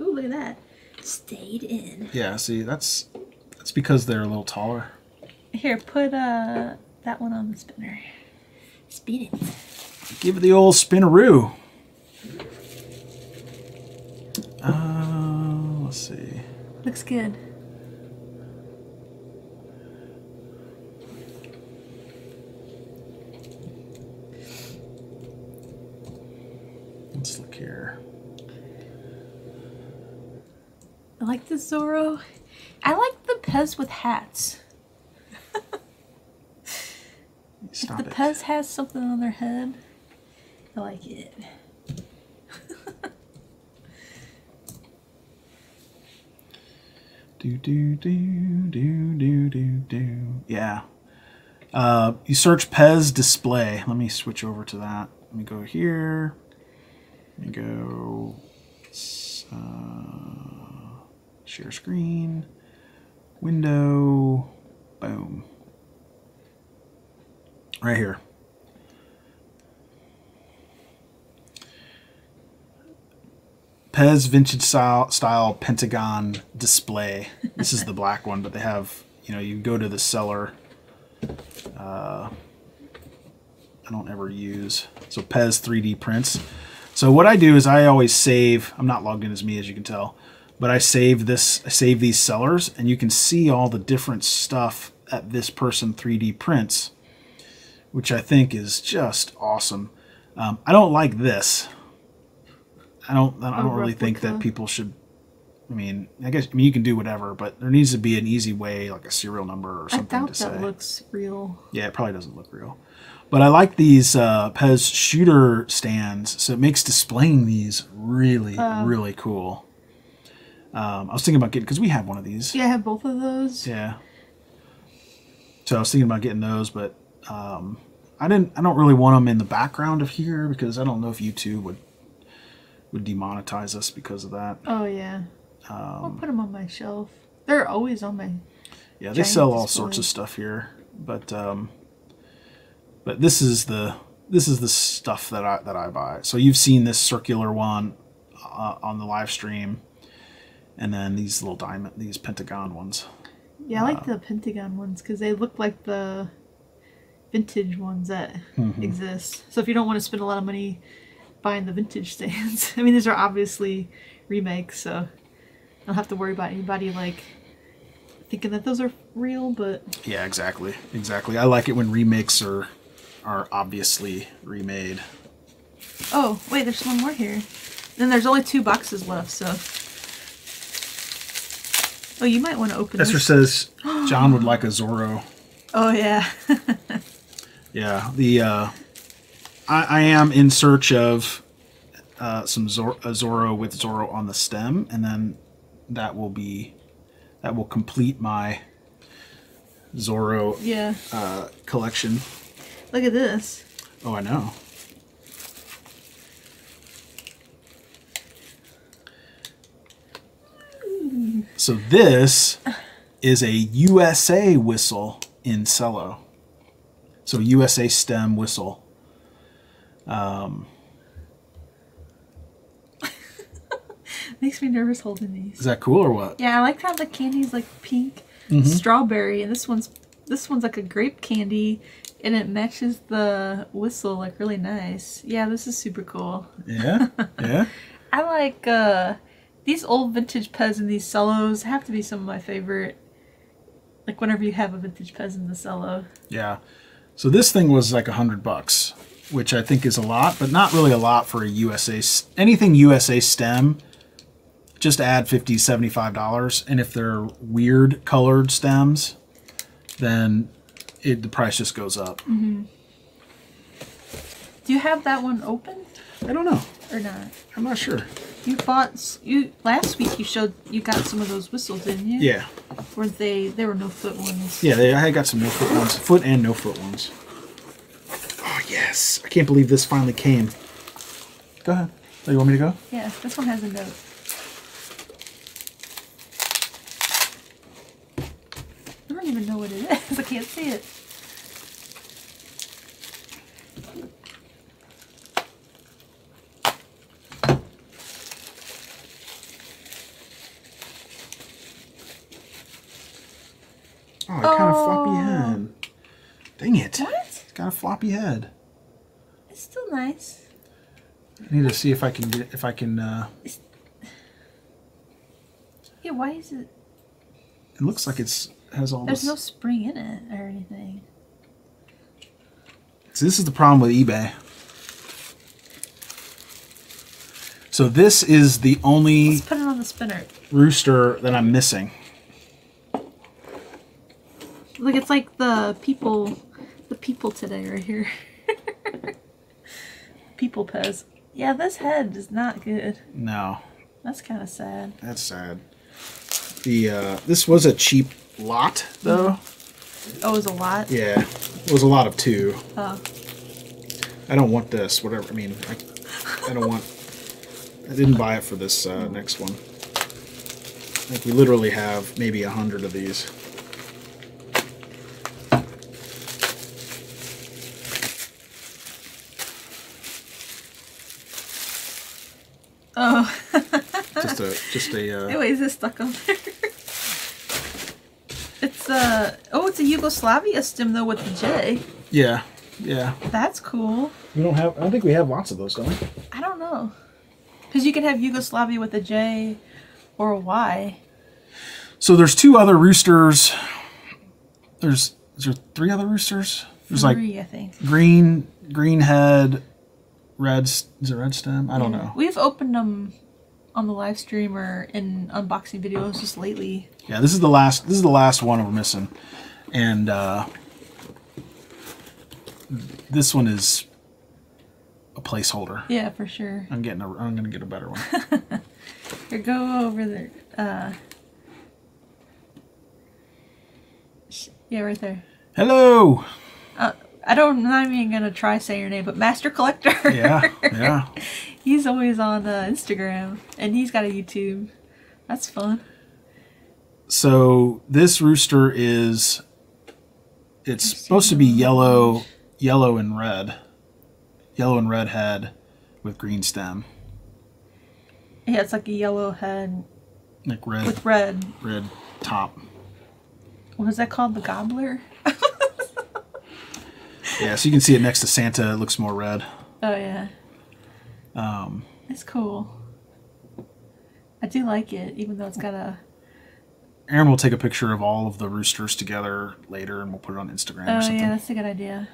Ooh, look at that. Stayed in. Yeah, see, that's that's because they're a little taller. Here, put uh that one on the spinner. Spin it. Give it the old spinneroo. Uh, let's see. Looks good. Let's look here. I like the Zorro. I like the Pez with hats. Stop if the it. Pez has something on their head, I like it. Do, do, do, do, do, do, do. Yeah. Uh, you search Pez display. Let me switch over to that. Let me go here. Let me go uh, share screen, window, boom. Right here. Pez vintage style, style Pentagon display. This is the black one, but they have, you know, you go to the seller. Uh, I don't ever use. So Pez three D prints. So what I do is I always save. I'm not logged in as me, as you can tell, but I save this. I save these sellers, and you can see all the different stuff that this person three D prints, which I think is just awesome. Um, I don't like this. I don't. I don't really think that people should. I mean, I guess. I mean, you can do whatever, but there needs to be an easy way, like a serial number or something to say. I doubt that looks real. Yeah, it probably doesn't look real. But I like these uh, Pez shooter stands, so it makes displaying these really, um, really cool. Um, I was thinking about getting because we have one of these. Yeah, I have both of those. Yeah. So I was thinking about getting those, but um, I didn't. I don't really want them in the background of here because I don't know if YouTube would. would demonetize us because of that. Oh yeah, um, I'll put them on my shelf. They're always on my. Yeah, they sell all display. sorts of stuff here, but um, but this is the this is the stuff that I that I buy. So you've seen this circular one uh, on the live stream, and then these little diamond, these pentagon ones. Yeah, I like uh, the pentagon ones because they look like the vintage ones that mm-hmm. exist. So if you don't want to spend a lot of money buying the vintage stands. I mean, these are obviously remakes, so I don't have to worry about anybody like thinking that those are real, but yeah, exactly. Exactly. I like it when remakes are are obviously remade. Oh, wait, there's one more here. Then there's only two boxes left, so. Oh, you might want to open Esther this. says John would like a Zorro. Oh yeah. Yeah, the uh I, I am in search of uh, some Zor a Zorro with Zorro on the stem, and then that will be that will complete my Zorro yeah. uh, collection. Look at this. Oh, I know. Ooh. So this is a U S A whistle in cello. So U S A stem whistle. Um, Makes me nervous holding these. Is that cool or what? Yeah, I like how the candy's like pink mm-hmm. strawberry, and this one's this one's like a grape candy, and it matches the whistle like really nice. Yeah, this is super cool. Yeah, yeah. I like uh, these old vintage Pez and these cellos have to be some of my favorite. Like whenever you have a vintage Pez in the cello. Yeah. So this thing was like a hundred bucks. Which I think is a lot, but not really a lot for a U S A anything U S A stem. just add fifty, seventy-five dollars. And if they're weird colored stems, then it, the price just goes up. Mm-hmm. Do you have that one open? I don't know. Or not? I'm not sure. You bought, you last week you showed, you got some of those whistles, didn't you? Yeah. Were they, there were no foot ones. Yeah, they, I got some no foot ones. Foot and no foot ones. Oh, yes. I can't believe this finally came. Go ahead. Oh, you want me to go? Yeah, this one has a note. I don't even know what it is. I can't see it. Oh, it got oh. a floppy head. Dang it. What? It's got a floppy head. It's still nice. I need to see if I can get, if I can, uh... Yeah, why is it... It looks like it's, has all There's this... There's no spring in it or anything. So this is the problem with eBay. So this is the only... Let's put it on the spinner. ...rooster that I'm missing. Look, it's like the people, the people today right here. People Pez. Yeah, this head is not good. No. That's kind of sad. That's sad. The uh, this was a cheap lot, though. Oh, it was a lot? Yeah. It was a lot of two. Oh. I don't want this, whatever. I mean, I, I don't want... I didn't buy it for this uh, next one. Like, we literally have maybe a hundred of these. Oh. just a, just a, uh... Anyways, it's stuck on there. It's, uh... Oh, it's a Yugoslavia stem, though, with the J. Yeah. Yeah. That's cool. We don't have... I don't think we have lots of those, do we? I don't know. Because you can have Yugoslavia with a J or a Y. So there's two other roosters. There's... Is there three other roosters? There's Three, like, I think. Green... Green head... Red, is it red stem? I don't know. We've opened them on the live stream or in unboxing videos just lately. Yeah, this is the last. This is the last one we're missing, and uh, this one is a placeholder. Yeah, for sure. I'm getting. A, I'm gonna get a better one. Here, go over there. Uh, yeah, right there. Hello. Uh, I don't, I'm not even going to try saying your name, but Master Collector. Yeah, yeah. He's always on uh, Instagram, and he's got a YouTube. That's fun. So this rooster is, it's I've supposed to be yellow, yellow and red. Yellow and red head with green stem. Yeah, it's like a yellow head. Like red. With red. Red top. What is that called? The gobbler? Yeah, so you can see it next to Santa. It looks more red. Oh, yeah. Um, it's cool. I do like it, even though it's got a... Aaron will take a picture of all of the roosters together later, and we'll put it on Instagram oh, or something. Oh, yeah, that's a good idea.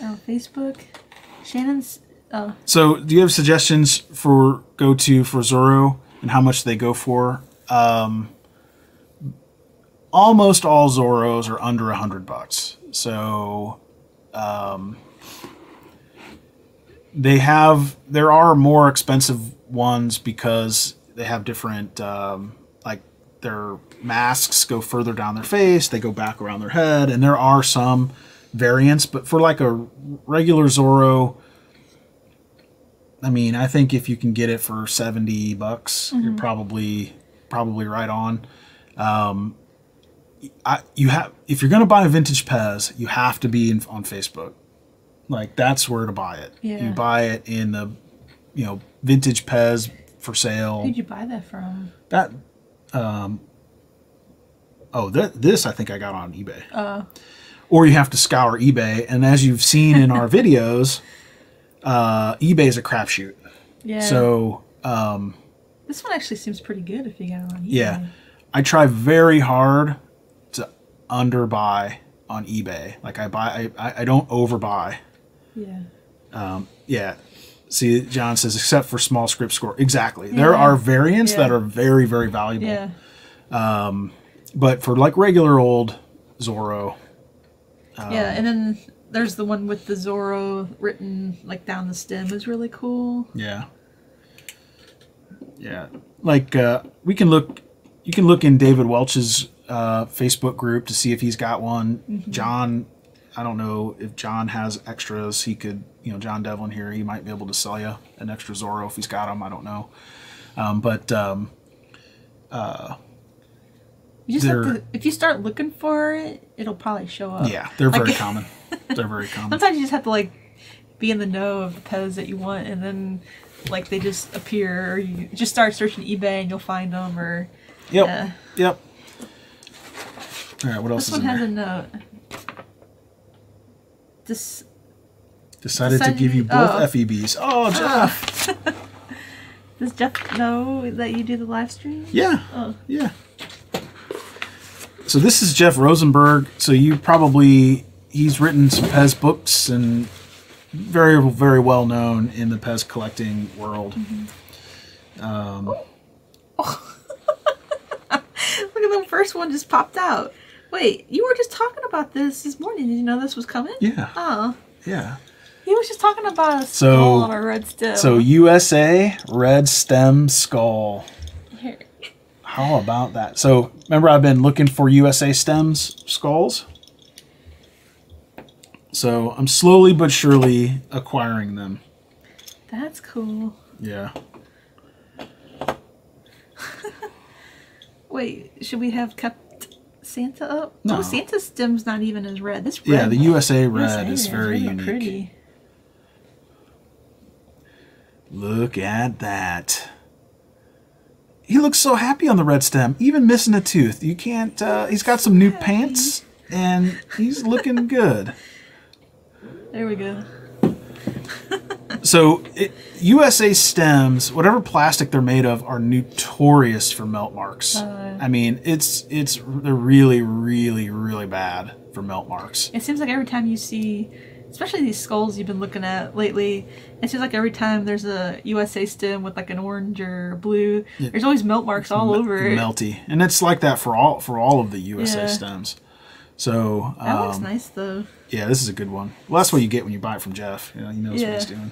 Oh, Facebook. Shannon's... Oh. So, do you have suggestions for go-to for Zorro and how much they go for? Um, almost all Zorros are under a hundred bucks. So, um, they have, there are more expensive ones because they have different, um, like their masks go further down their face, they go back around their head, and there are some variants, but for like a regular Zorro, I mean, I think if you can get it for seventy bucks, mm-hmm. you're probably, probably right on. Um, I, you have if you're gonna buy a vintage Pez, you have to be in, on Facebook. Like that's where to buy it. Yeah. You buy it in the, you know, vintage Pez for sale. Who'd you buy that from? That, um. Oh, th this I think I got on eBay. Oh. Uh. Or you have to scour eBay, and as you've seen in our videos, uh, eBay is a crapshoot. Yeah. So. Um, this one actually seems pretty good if you got it on eBay. Yeah, I try very hard. Underbuy on eBay. Like I buy, I, I don't overbuy. Yeah. Um, yeah. See, John says, except for small script score. Exactly. Yeah. There are variants yeah. that are very, very valuable. Yeah. Um, but for like regular old Zorro. Um, yeah, and then there's the one with the Zorro written like down the stem is really cool. Yeah. Yeah. Like uh, we can look, you can look in David Welch's uh, Facebook group to see if he's got one. Mm-hmm. John, I don't know if John has extras. He could, you know, John Devlin here, he might be able to sell you an extra Zorro if he's got them. I don't know. Um, but, um, uh, you just have to, if you start looking for it, it'll probably show up. Yeah. They're like, very common. They're very common. Sometimes you just have to like be in the know of the Pez that you want. And then like they just appear, or you just start searching eBay and you'll find them, or. Yep. Uh, yep. All right. What else is in there? This one has a note. This decided, decided to give you both oh. F E Bs. Oh, Jeff. Oh. Does Jeff know that you do the live stream? Yeah. Oh. Yeah. So this is Jeff Rosenberg. So you probably, he's written some Pez books and very, very well known in the Pez collecting world. Mm-hmm. um, oh. Look at the first one just popped out. Wait, you were just talking about this this morning. Did you know this was coming? Yeah. Oh. Yeah. He was just talking about a skull so, on a red stem. So U S A red stem skull. Here. How about that? So remember, I've been looking for U S A stems skulls. So I'm slowly but surely acquiring them. That's cool. Yeah. Wait, should we have kept Santa up? No, oh, Santa's stem's not even as red. This red. Yeah, the U S A red U S A is very really unique. Pretty. Look at that. He looks so happy on the red stem, even missing a tooth. You can't. Uh, he's got some new pants, and he's looking good. There we go. So it, U S A stems, whatever plastic they're made of, are notorious for melt marks. Uh, I mean, it's it's they're really, really, really bad for melt marks. It seems like every time you see, especially these skulls you've been looking at lately, it seems like every time there's a U S A stem with like an orange or blue, it, there's always melt marks all over it. Melty, and it's like that for all for all of the U S A yeah. stems. So that um, looks nice though. Yeah, this is a good one. Well, that's what you get when you buy it from Jeff. You know, he knows yeah. what he's doing.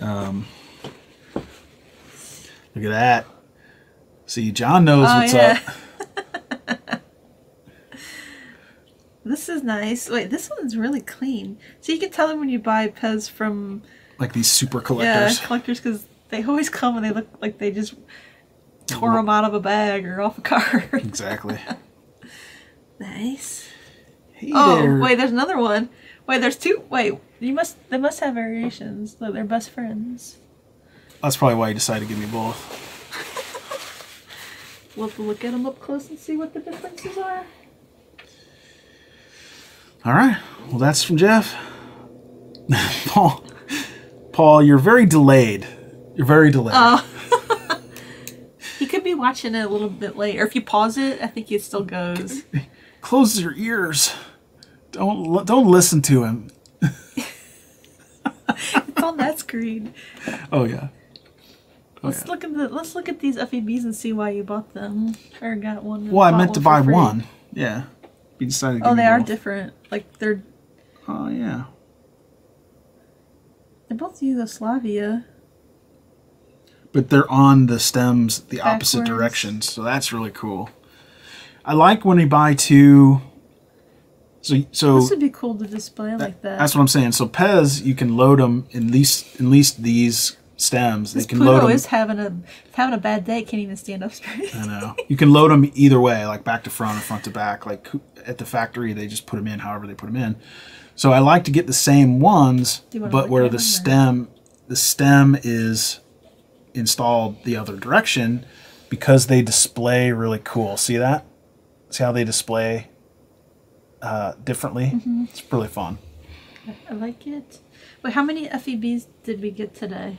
Um, look at that. See, John knows oh, what's yeah. up. This is nice. Wait, this one's really clean. So you can tell them when you buy Pez from like these super collectors. Yeah, collectors, because they always come and they look like they just tore them out of a bag or off a car. Exactly. Nice. Hey oh, there. Wait, there's another one. Wait, there's two. Wait, you must. They must have variations. They're best friends. That's probably why you decided to give me both. We'll have to look at them up close and see what the differences are. All right. Well, that's from Jeff. Paul, Paul, you're very delayed. You're very delayed. Oh. You could be watching it a little bit late, or if you pause it, I think it still goes. Close your ears. Don't don't listen to him. It's on that screen. Oh yeah. Oh, let's yeah. look at the let's look at these F E Bs and see why you bought them or got one. Well, I meant to buy one. Yeah. We decided. To oh, they are both. Different. Like they're. Oh yeah. They're both Yugoslavia. But they're on the stems the Backwards. Opposite directions, so that's really cool. I like when we buy two. So, so this would be cool to display that, like that. That's what I'm saying. So Pez, you can load them at least at least these stems. This they can Pluto load them. Is having a having a bad day. Can't even stand up straight. I know. You can load them either way, like back to front or front to back. Like at the factory, they just put them in however they put them in. So I like to get the same ones, but where the stem the stem is installed the other direction, because they display really cool. See that? See how they display uh, differently? Mm-hmm. It's really fun. I like it. Wait, how many F E Bs did we get today?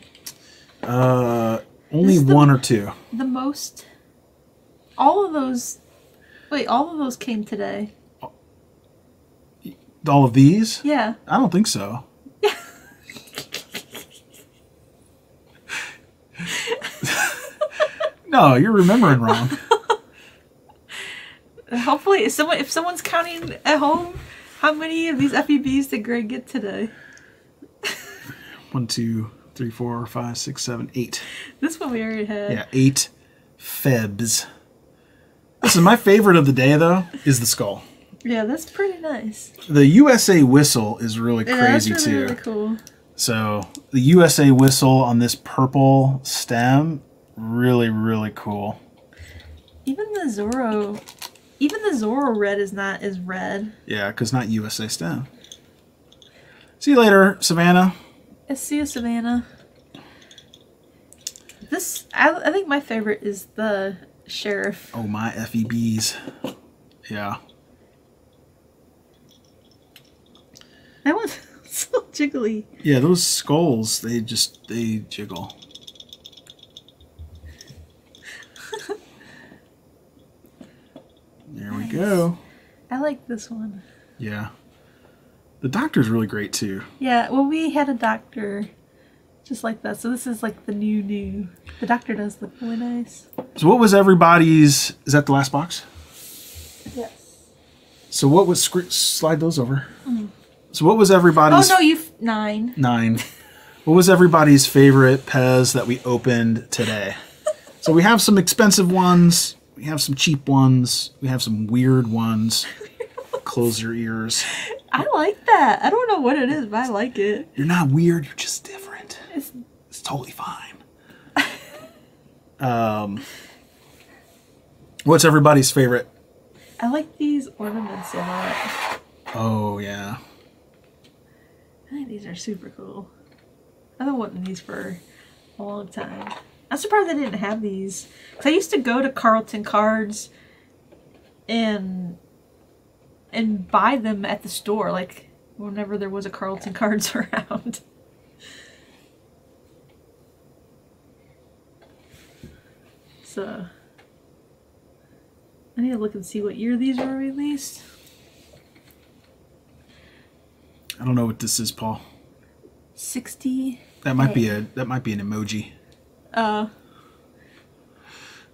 Uh, only one the, or two. The most. All of those. Wait, all of those came today. All of these? Yeah. I don't think so. No, you're remembering wrong. Hopefully, if, someone, if someone's counting at home, how many of these F E Bs did Greg get today? One, two, three, four, five, six, seven, eight. This one we already had. Yeah, eight F E Bs. Listen, my favorite of the day, though, is the skull. Yeah, that's pretty nice. The U S A whistle is really yeah, crazy, that's really, too. Really cool. So, the U S A whistle on this purple stem, really, really cool. Even the Zorro... Even the Zorro red is not as red. Yeah, because not U S A stem. See you later, Savannah. I see you, Savannah. This, I, I think my favorite is the sheriff. Oh, my F E Bs. Yeah. That one's so jiggly. Yeah, those skulls, they just, they jiggle. There nice. We go. I like this one. Yeah. The doctor's really great, too. Yeah, well, we had a doctor just like that. So this is like the new, new. The doctor does look really nice. So what was everybody's... Is that the last box? Yes. So what was... Slide those over. Mm. So what was everybody's... Oh, no, you... Nine. Nine. What was everybody's favorite Pez that we opened today? So we have some expensive ones. We have some cheap ones. We have some weird ones. Close your ears. I like that. I don't know what it is, but I like it. You're not weird. You're just different. It's, it's totally fine. um, what's everybody's favorite? I like these ornaments a lot. Oh, yeah. I think these are super cool. I've been wanting these for a long time. I'm surprised I didn't have these. Cause I used to go to Carlton Cards and and buy them at the store, like whenever there was a Carlton Cards around. So I need to look and see what year these were released. I don't know what this is, Paul. Sixty. That might be a that might be an emoji. Uh,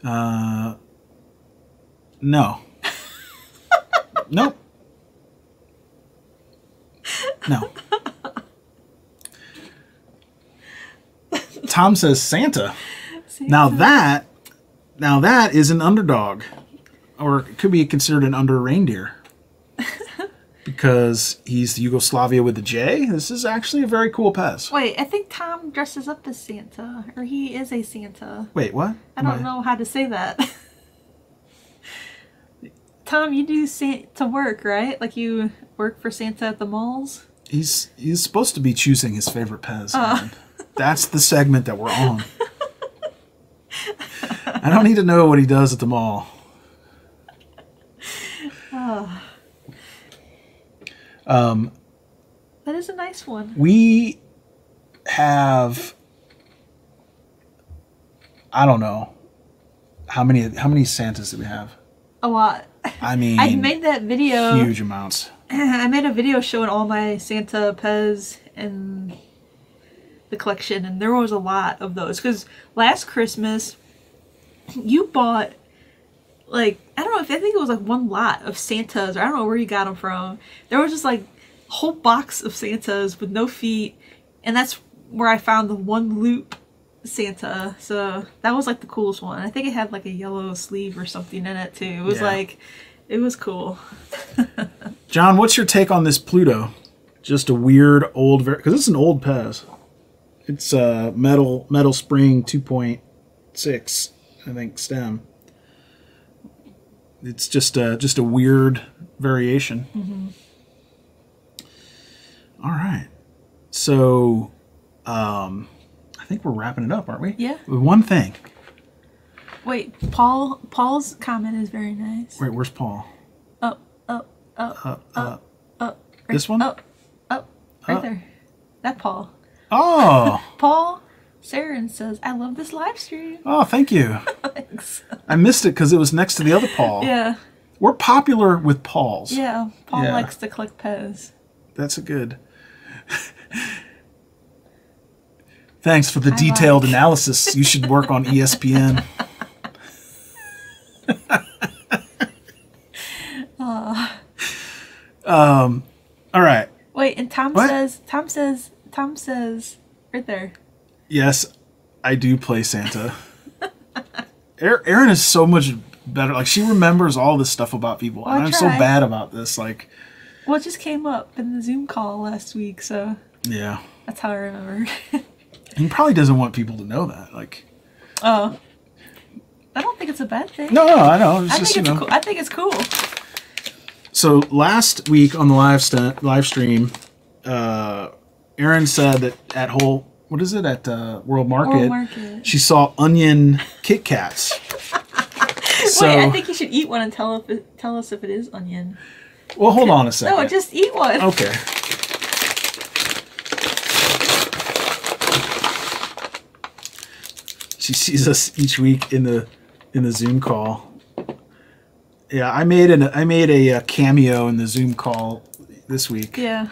uh, no. Nope. No. Tom says Santa. Santa. Now that, now that is an underdog, or it could be considered an under reindeer, because he's the Yugoslavia with the J. This is actually a very cool Pez. Wait, I think Tom dresses up as Santa, or he is a Santa. Wait, what? I Am don't I... know how to say that. Tom, you do Santa work, right? Like you work for Santa at the malls? He's he's supposed to be choosing his favorite Pez. Oh. That's the segment that we're on. I don't need to know what he does at the mall. Oh. Um, that is a nice one. We have, I don't know, how many how many Santas did we have? A lot. I mean, I made that video. Huge amounts. I made a video showing all my Santa Pez and the collection, and there was a lot of those. Because last Christmas, you bought, like, I don't know, if I think it was like one lot of Santas, or I don't know where you got them from. There was just like a whole box of Santas with no feet, and that's where I found the one loop Santa. So that was like the coolest one. I think it had like a yellow sleeve or something in it too. It was yeah. like, it was cool. John, what's your take on this Pluto? Just a weird old, because it's an old Pez. It's a uh, metal, metal spring two point six, I think, stem. It's just a, just a weird variation. Mm-hmm. All right. So um, I think we're wrapping it up, aren't we? Yeah. One thing. Wait, Paul. Paul's comment is very nice. Wait, where's Paul? Up, up, up, up, up, up. Right, this one? Up, up, right up. There. That Paul. Oh. Paul. Saren says, I love this live stream. Oh, thank you. Thanks. I missed it because it was next to the other Paul. Yeah. We're popular with Pauls. Yeah. Paul yeah. likes to collect Pez. That's a good. Thanks for the I detailed like. analysis. You should work on E S P N. Um, all right. Wait, and Tom what? says, Tom says, Tom says, right there. Yes, I do play Santa. Erin is so much better. Like, she remembers all this stuff about people. Well, and I'm so bad about this. Like, well, it just came up in the Zoom call last week, so yeah, that's how I remember. He probably doesn't want people to know that. Like, oh, I don't think it's a bad thing. No, no, I know. It's I just, think it's cool. I think it's cool. So last week on the live st live stream, uh, Erin said that at whole what is it at uh, World Market, World Market she saw onion Kit Kats. So, wait, I think you should eat one and tell if it, tell us if it is onion. Well, hold on a second. No, just eat one. Okay. She sees us each week in the in the Zoom call. Yeah, I made an I made a cameo in the Zoom call this week. Yeah.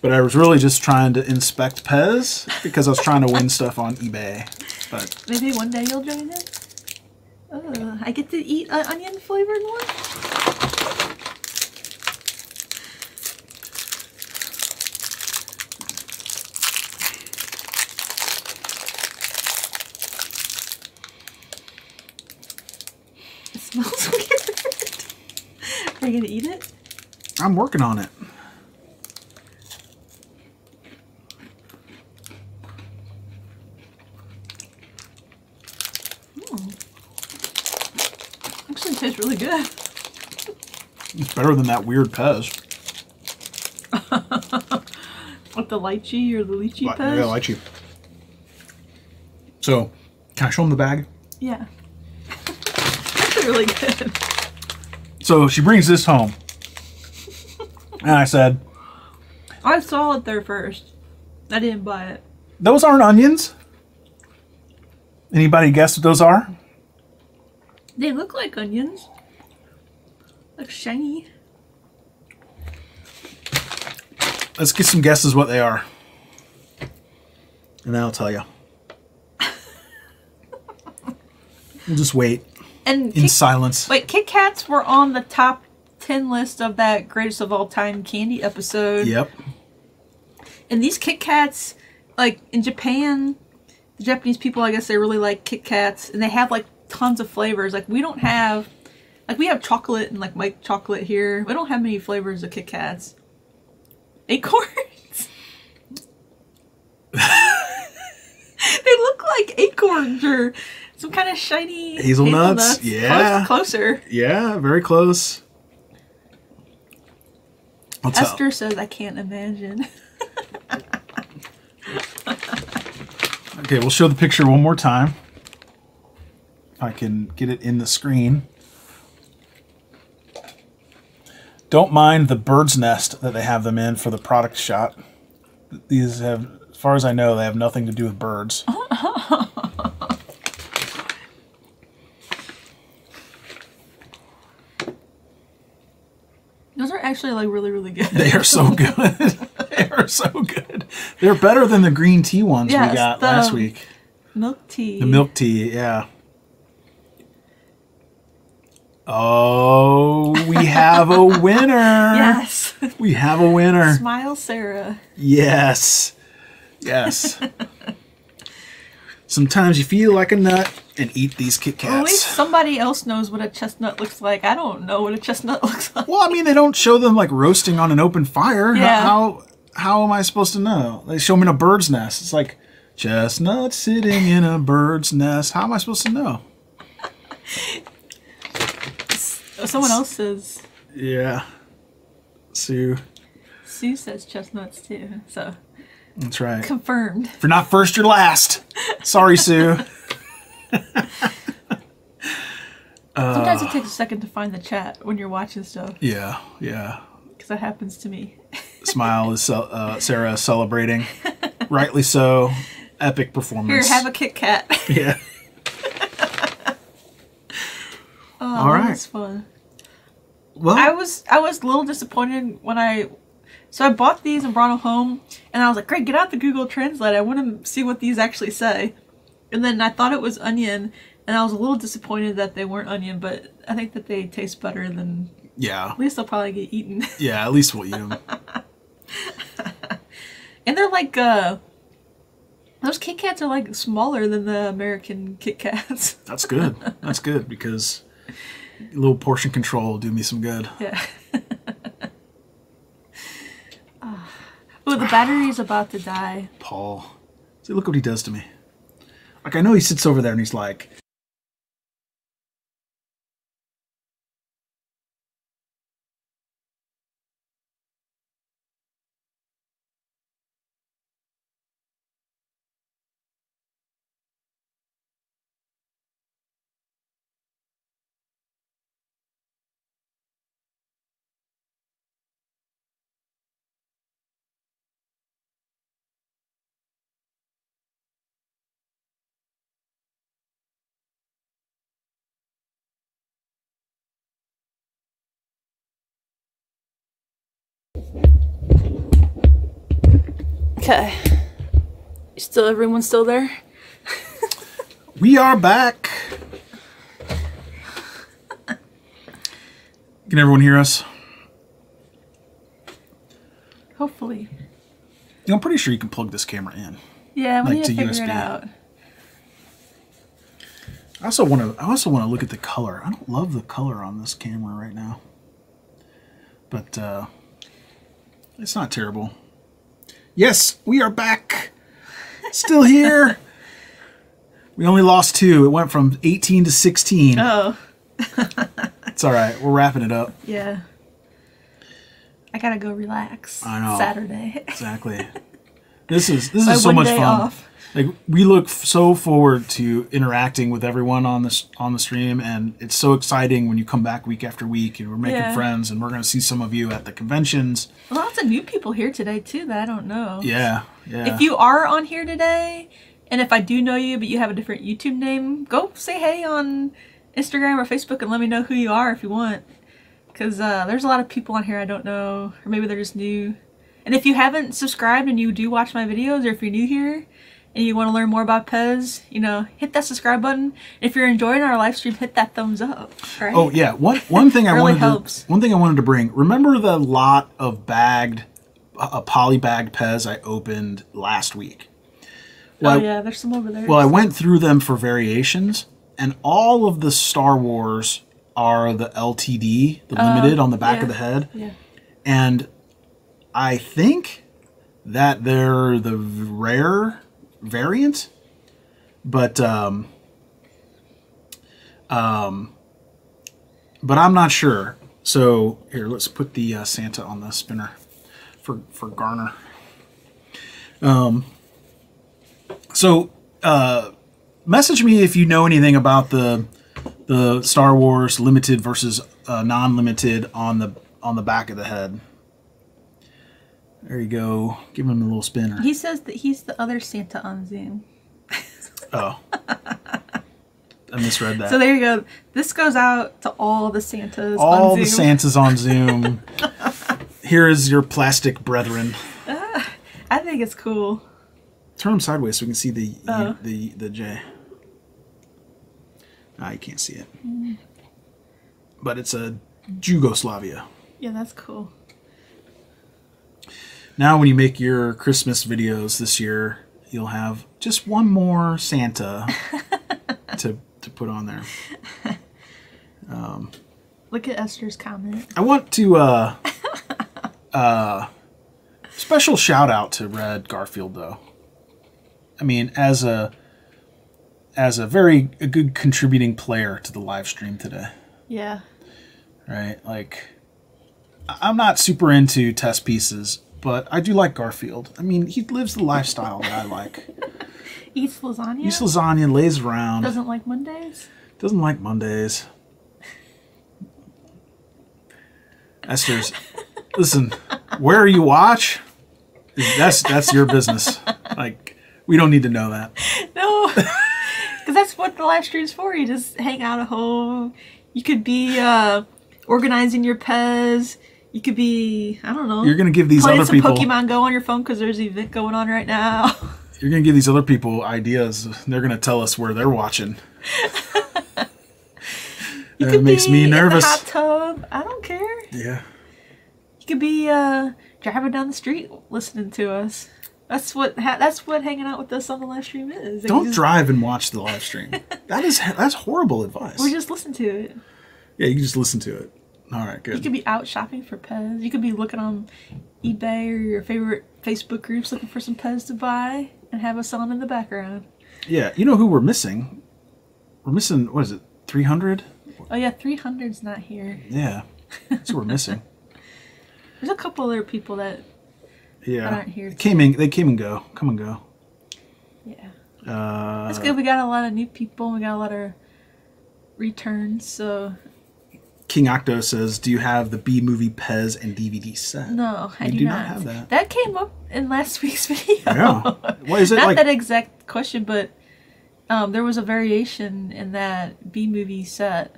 But I was really just trying to inspect Pez because I was trying to win stuff on eBay. But maybe one day you'll join us. Oh, I get to eat an onion flavored one. It smells weird. Are you gonna eat it? I'm working on it. Tastes really good. It's better than that weird Pez. Like the lychee or the lychee Li Pez? Yeah, lychee. So, can I show them the bag? Yeah. That's really good. So, she brings this home. And I said... I saw it there first. I didn't buy it. Those aren't onions? Anybody guess what those are? They look like onions. Look shiny. Let's get some guesses what they are. And then I'll tell you. We'll just wait and in Kit silence. Wait, Kit Kats were on the top ten list of that greatest of all time candy episode. Yep. And these Kit Kats, like in Japan, the Japanese people, I guess they really like Kit Kats. And they have like tons of flavors. Like we don't have, like we have chocolate and like Mike chocolate here. We don't have many flavors of Kit Kats. Acorns. They look like acorns or some kind of shiny hazelnuts. hazelnuts. Yeah, close, closer. Yeah, very close. What's Esther up? Says I can't imagine. Okay, we'll show the picture one more time. I can get it in the screen. Don't mind the bird's nest that they have them in for the product shot. These have, as far as I know, they have nothing to do with birds. Those are actually like really, really good. They are so good. They are so good. They're better than the green tea ones yes, we got last week. Milk tea. The milk tea, yeah. Oh, we have a winner. Yes. We have a winner. Smile, Sarah. Yes. Yes. Sometimes you feel like a nut and eat these Kit Kats. Well, at least somebody else knows what a chestnut looks like. I don't know what a chestnut looks like. Well, I mean, they don't show them like roasting on an open fire. Yeah. How, how am I supposed to know? They show them in a bird's nest. It's like, chestnut sitting in a bird's nest. How am I supposed to know? Someone else says. Yeah. Sue. Sue says chestnuts too, so. That's right. Confirmed. If you're not first, you're last. Sorry, Sue. Sometimes uh, it takes a second to find the chat when you're watching stuff. Yeah, yeah. Because that happens to me. Smile is uh, Sarah is celebrating. Rightly so. Epic performance. Here, have a Kit Kat. Yeah. Oh, all right. That was fun. Well, I was I was a little disappointed when I, so I bought these and brought them home, and I was like, great, get out the Google Translate. I want to see what these actually say. And then I thought it was onion, and I was a little disappointed that they weren't onion, but I think that they taste better than Yeah. At least they'll probably get eaten. Yeah, at least we'll eat them. And they're like, uh, those Kit Kats are like smaller than the American Kit Kats. That's good. That's good, because a little portion control will do me some good. Yeah. Oh, the battery's about to die. Paul. See, look what he does to me. Like, I know he sits over there and he's like, okay. You still, everyone's still there? We are back. Can everyone hear us? Hopefully. You know, I'm pretty sure you can plug this camera in. Yeah, we like need to, to figure U S B. It out. I also want to. I also want to look at the color. I don't love the color on this camera right now, but uh, it's not terrible. Yes, we are back. Still here. We only lost two. It went from eighteen to sixteen. Oh. It's all right. We're wrapping it up. Yeah. I gotta go relax. I know. Saturday. Exactly. This is this is so much fun. Off. Like, we look so forward to interacting with everyone on this on the stream, and it's so exciting when you come back week after week, and we're making yeah. friends, and we're going to see some of you at the conventions. Lots of new people here today too that I don't know. Yeah, yeah. If you are on here today, and if I do know you but you have a different YouTube name, go say hey on Instagram or Facebook and let me know who you are if you want, because uh, there's a lot of people on here I don't know, or maybe they're just new. And if you haven't subscribed and you do watch my videos, or if you're new here and you want to learn more about Pez, you know, hit that subscribe button. If you're enjoying our live stream, hit that thumbs up. Right? Oh yeah, one one thing I really wanted helps. To, one thing I wanted to bring. Remember the lot of bagged, a uh, poly bagged Pez I opened last week. Well, oh I, yeah, there's some over there. Well, I went through them for variations, and all of the Star Wars are the L T D, the uh, limited on the back yeah. of the head. Yeah. And I think that they're the rare variant, but um um but I'm not sure. So here, let's put the uh, Santa on the spinner for for Garner. Um so uh message me if you know anything about the the Star Wars limited versus uh, non-limited on the on the back of the head. There you go. Give him a little spinner. He says that he's the other Santa on Zoom. Oh. I misread that. So there you go. This goes out to all the Santas all on Zoom. All the Santas on Zoom. Here is your plastic brethren. Uh, I think it's cool. Turn them sideways so we can see the oh. the, the J. Ah, you can't see it. Mm. But it's a Jugoslavia. Yeah, that's cool. Now when you make your Christmas videos this year, you'll have just one more Santa to, to put on there. Um, Look at Esther's comment. I want to... Uh, uh, special shout out to Red Garfield, though. I mean, as a, as a very a good contributing player to the live stream today. Yeah. Right? Like, I'm not super into test pieces, but I do like Garfield. I mean, he lives the lifestyle that I like. Eats lasagna? Eats lasagna, lays around. Doesn't like Mondays? Doesn't like Mondays. Esther's, listen, where you watch, that's that's your business. Like, we don't need to know that. No, because that's what the live stream's for. You just hang out at home. You could be uh, organizing your Pez. You could be, I don't know. You're going to give these other people. Playing some Pokemon Go on your phone because there's an event going on right now. You're going to give these other people ideas. They're going to tell us where they're watching. You that could makes be me nervous. In the hot tub. I don't care. Yeah. You could be uh, driving down the street listening to us. That's what ha that's what hanging out with us on the live stream is. Like, don't just drive and watch the live stream. That is that's horrible advice. Or just listen to it. Yeah, you can just listen to it. All right, good. You could be out shopping for Pez. You could be looking on eBay or your favorite Facebook groups looking for some Pez to buy and have us on them in the background. Yeah, you know who we're missing? We're missing, what is it, three hundred? Oh, yeah, three hundred's not here. Yeah, that's who we're missing. There's a couple other people that... Yeah, aren't here. Came in, they came and go. Come and go. Yeah. Uh, That's good. We got a lot of new people. We got a lot of returns. So. King Octo says, "Do you have the B movie Pez and D V D set?" No, I do, do not. not have that. That came up in last week's video. Yeah. What is it? Not like... that exact question, but um, there was a variation in that B movie set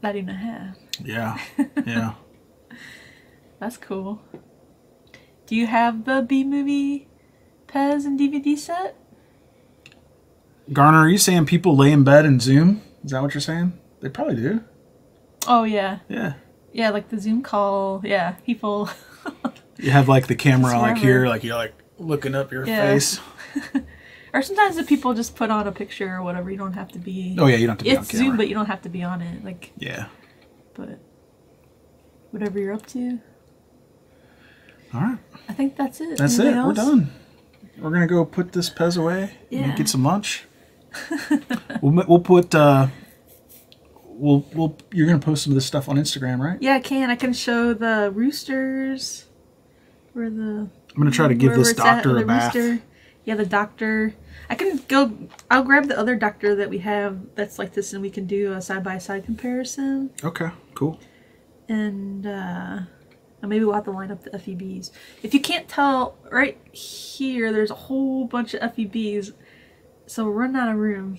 that I do not have. Yeah. Yeah. That's cool. Do you have the B-movie Pez and D V D set? Garner, are you saying people lay in bed and Zoom? Is that what you're saying? They probably do. Oh, yeah. Yeah. Yeah, like the Zoom call. Yeah, people. You have, like, the camera, like, here. Like, you're, like, looking up your yeah. face. Or sometimes the people just put on a picture or whatever. You don't have to be. Oh, yeah, you don't have to be on camera. It's Zoom, but you don't have to be on it. Like. Yeah. But whatever you're up to. All right. I think that's it. That's Anything it. Else? We're done. We're going to go put this Pez away yeah. and get some lunch. we'll, we'll put, uh, we'll, we'll, you're going to post some of this stuff on Instagram, right? Yeah, I can. I can show the roosters. Where the, I'm going to try to give this doctor a bath. Rooster. Yeah, the doctor. I can go, I'll grab the other doctor that we have that's like this and we can do a side-by-side comparison. Okay, cool. And, uh... maybe we'll have to line up the F E Bs. If you can't tell, right here, there's a whole bunch of F E Bs. So we're running out of room.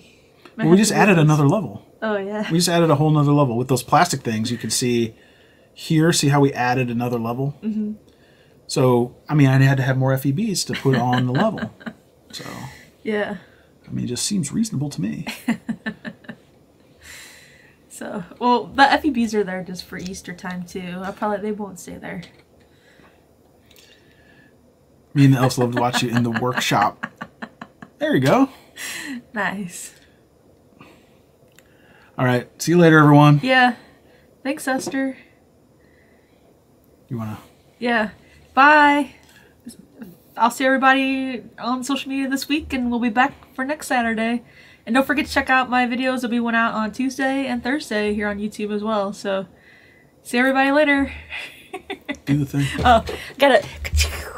Well, we just added another level. Oh, yeah. We just added a whole nother level. With those plastic things, you can see here, see how we added another level? Mm-hmm. So, I mean, I had to have more F E Bs to put on the level. So, yeah. I mean, it just seems reasonable to me. So, well, the F E Bs are there just for Easter time, too. I probably, they won't stay there. Me and the elves love to watch you in the workshop. There you go. Nice. All right. See you later, everyone. Yeah. Thanks, Esther. You want to? Yeah. Bye. I'll see everybody on social media this week, and we'll be back for next Saturday. And don't forget to check out my videos. There'll be one out on Tuesday and Thursday here on YouTube as well. So, see everybody later. Do the thing. Oh, got it.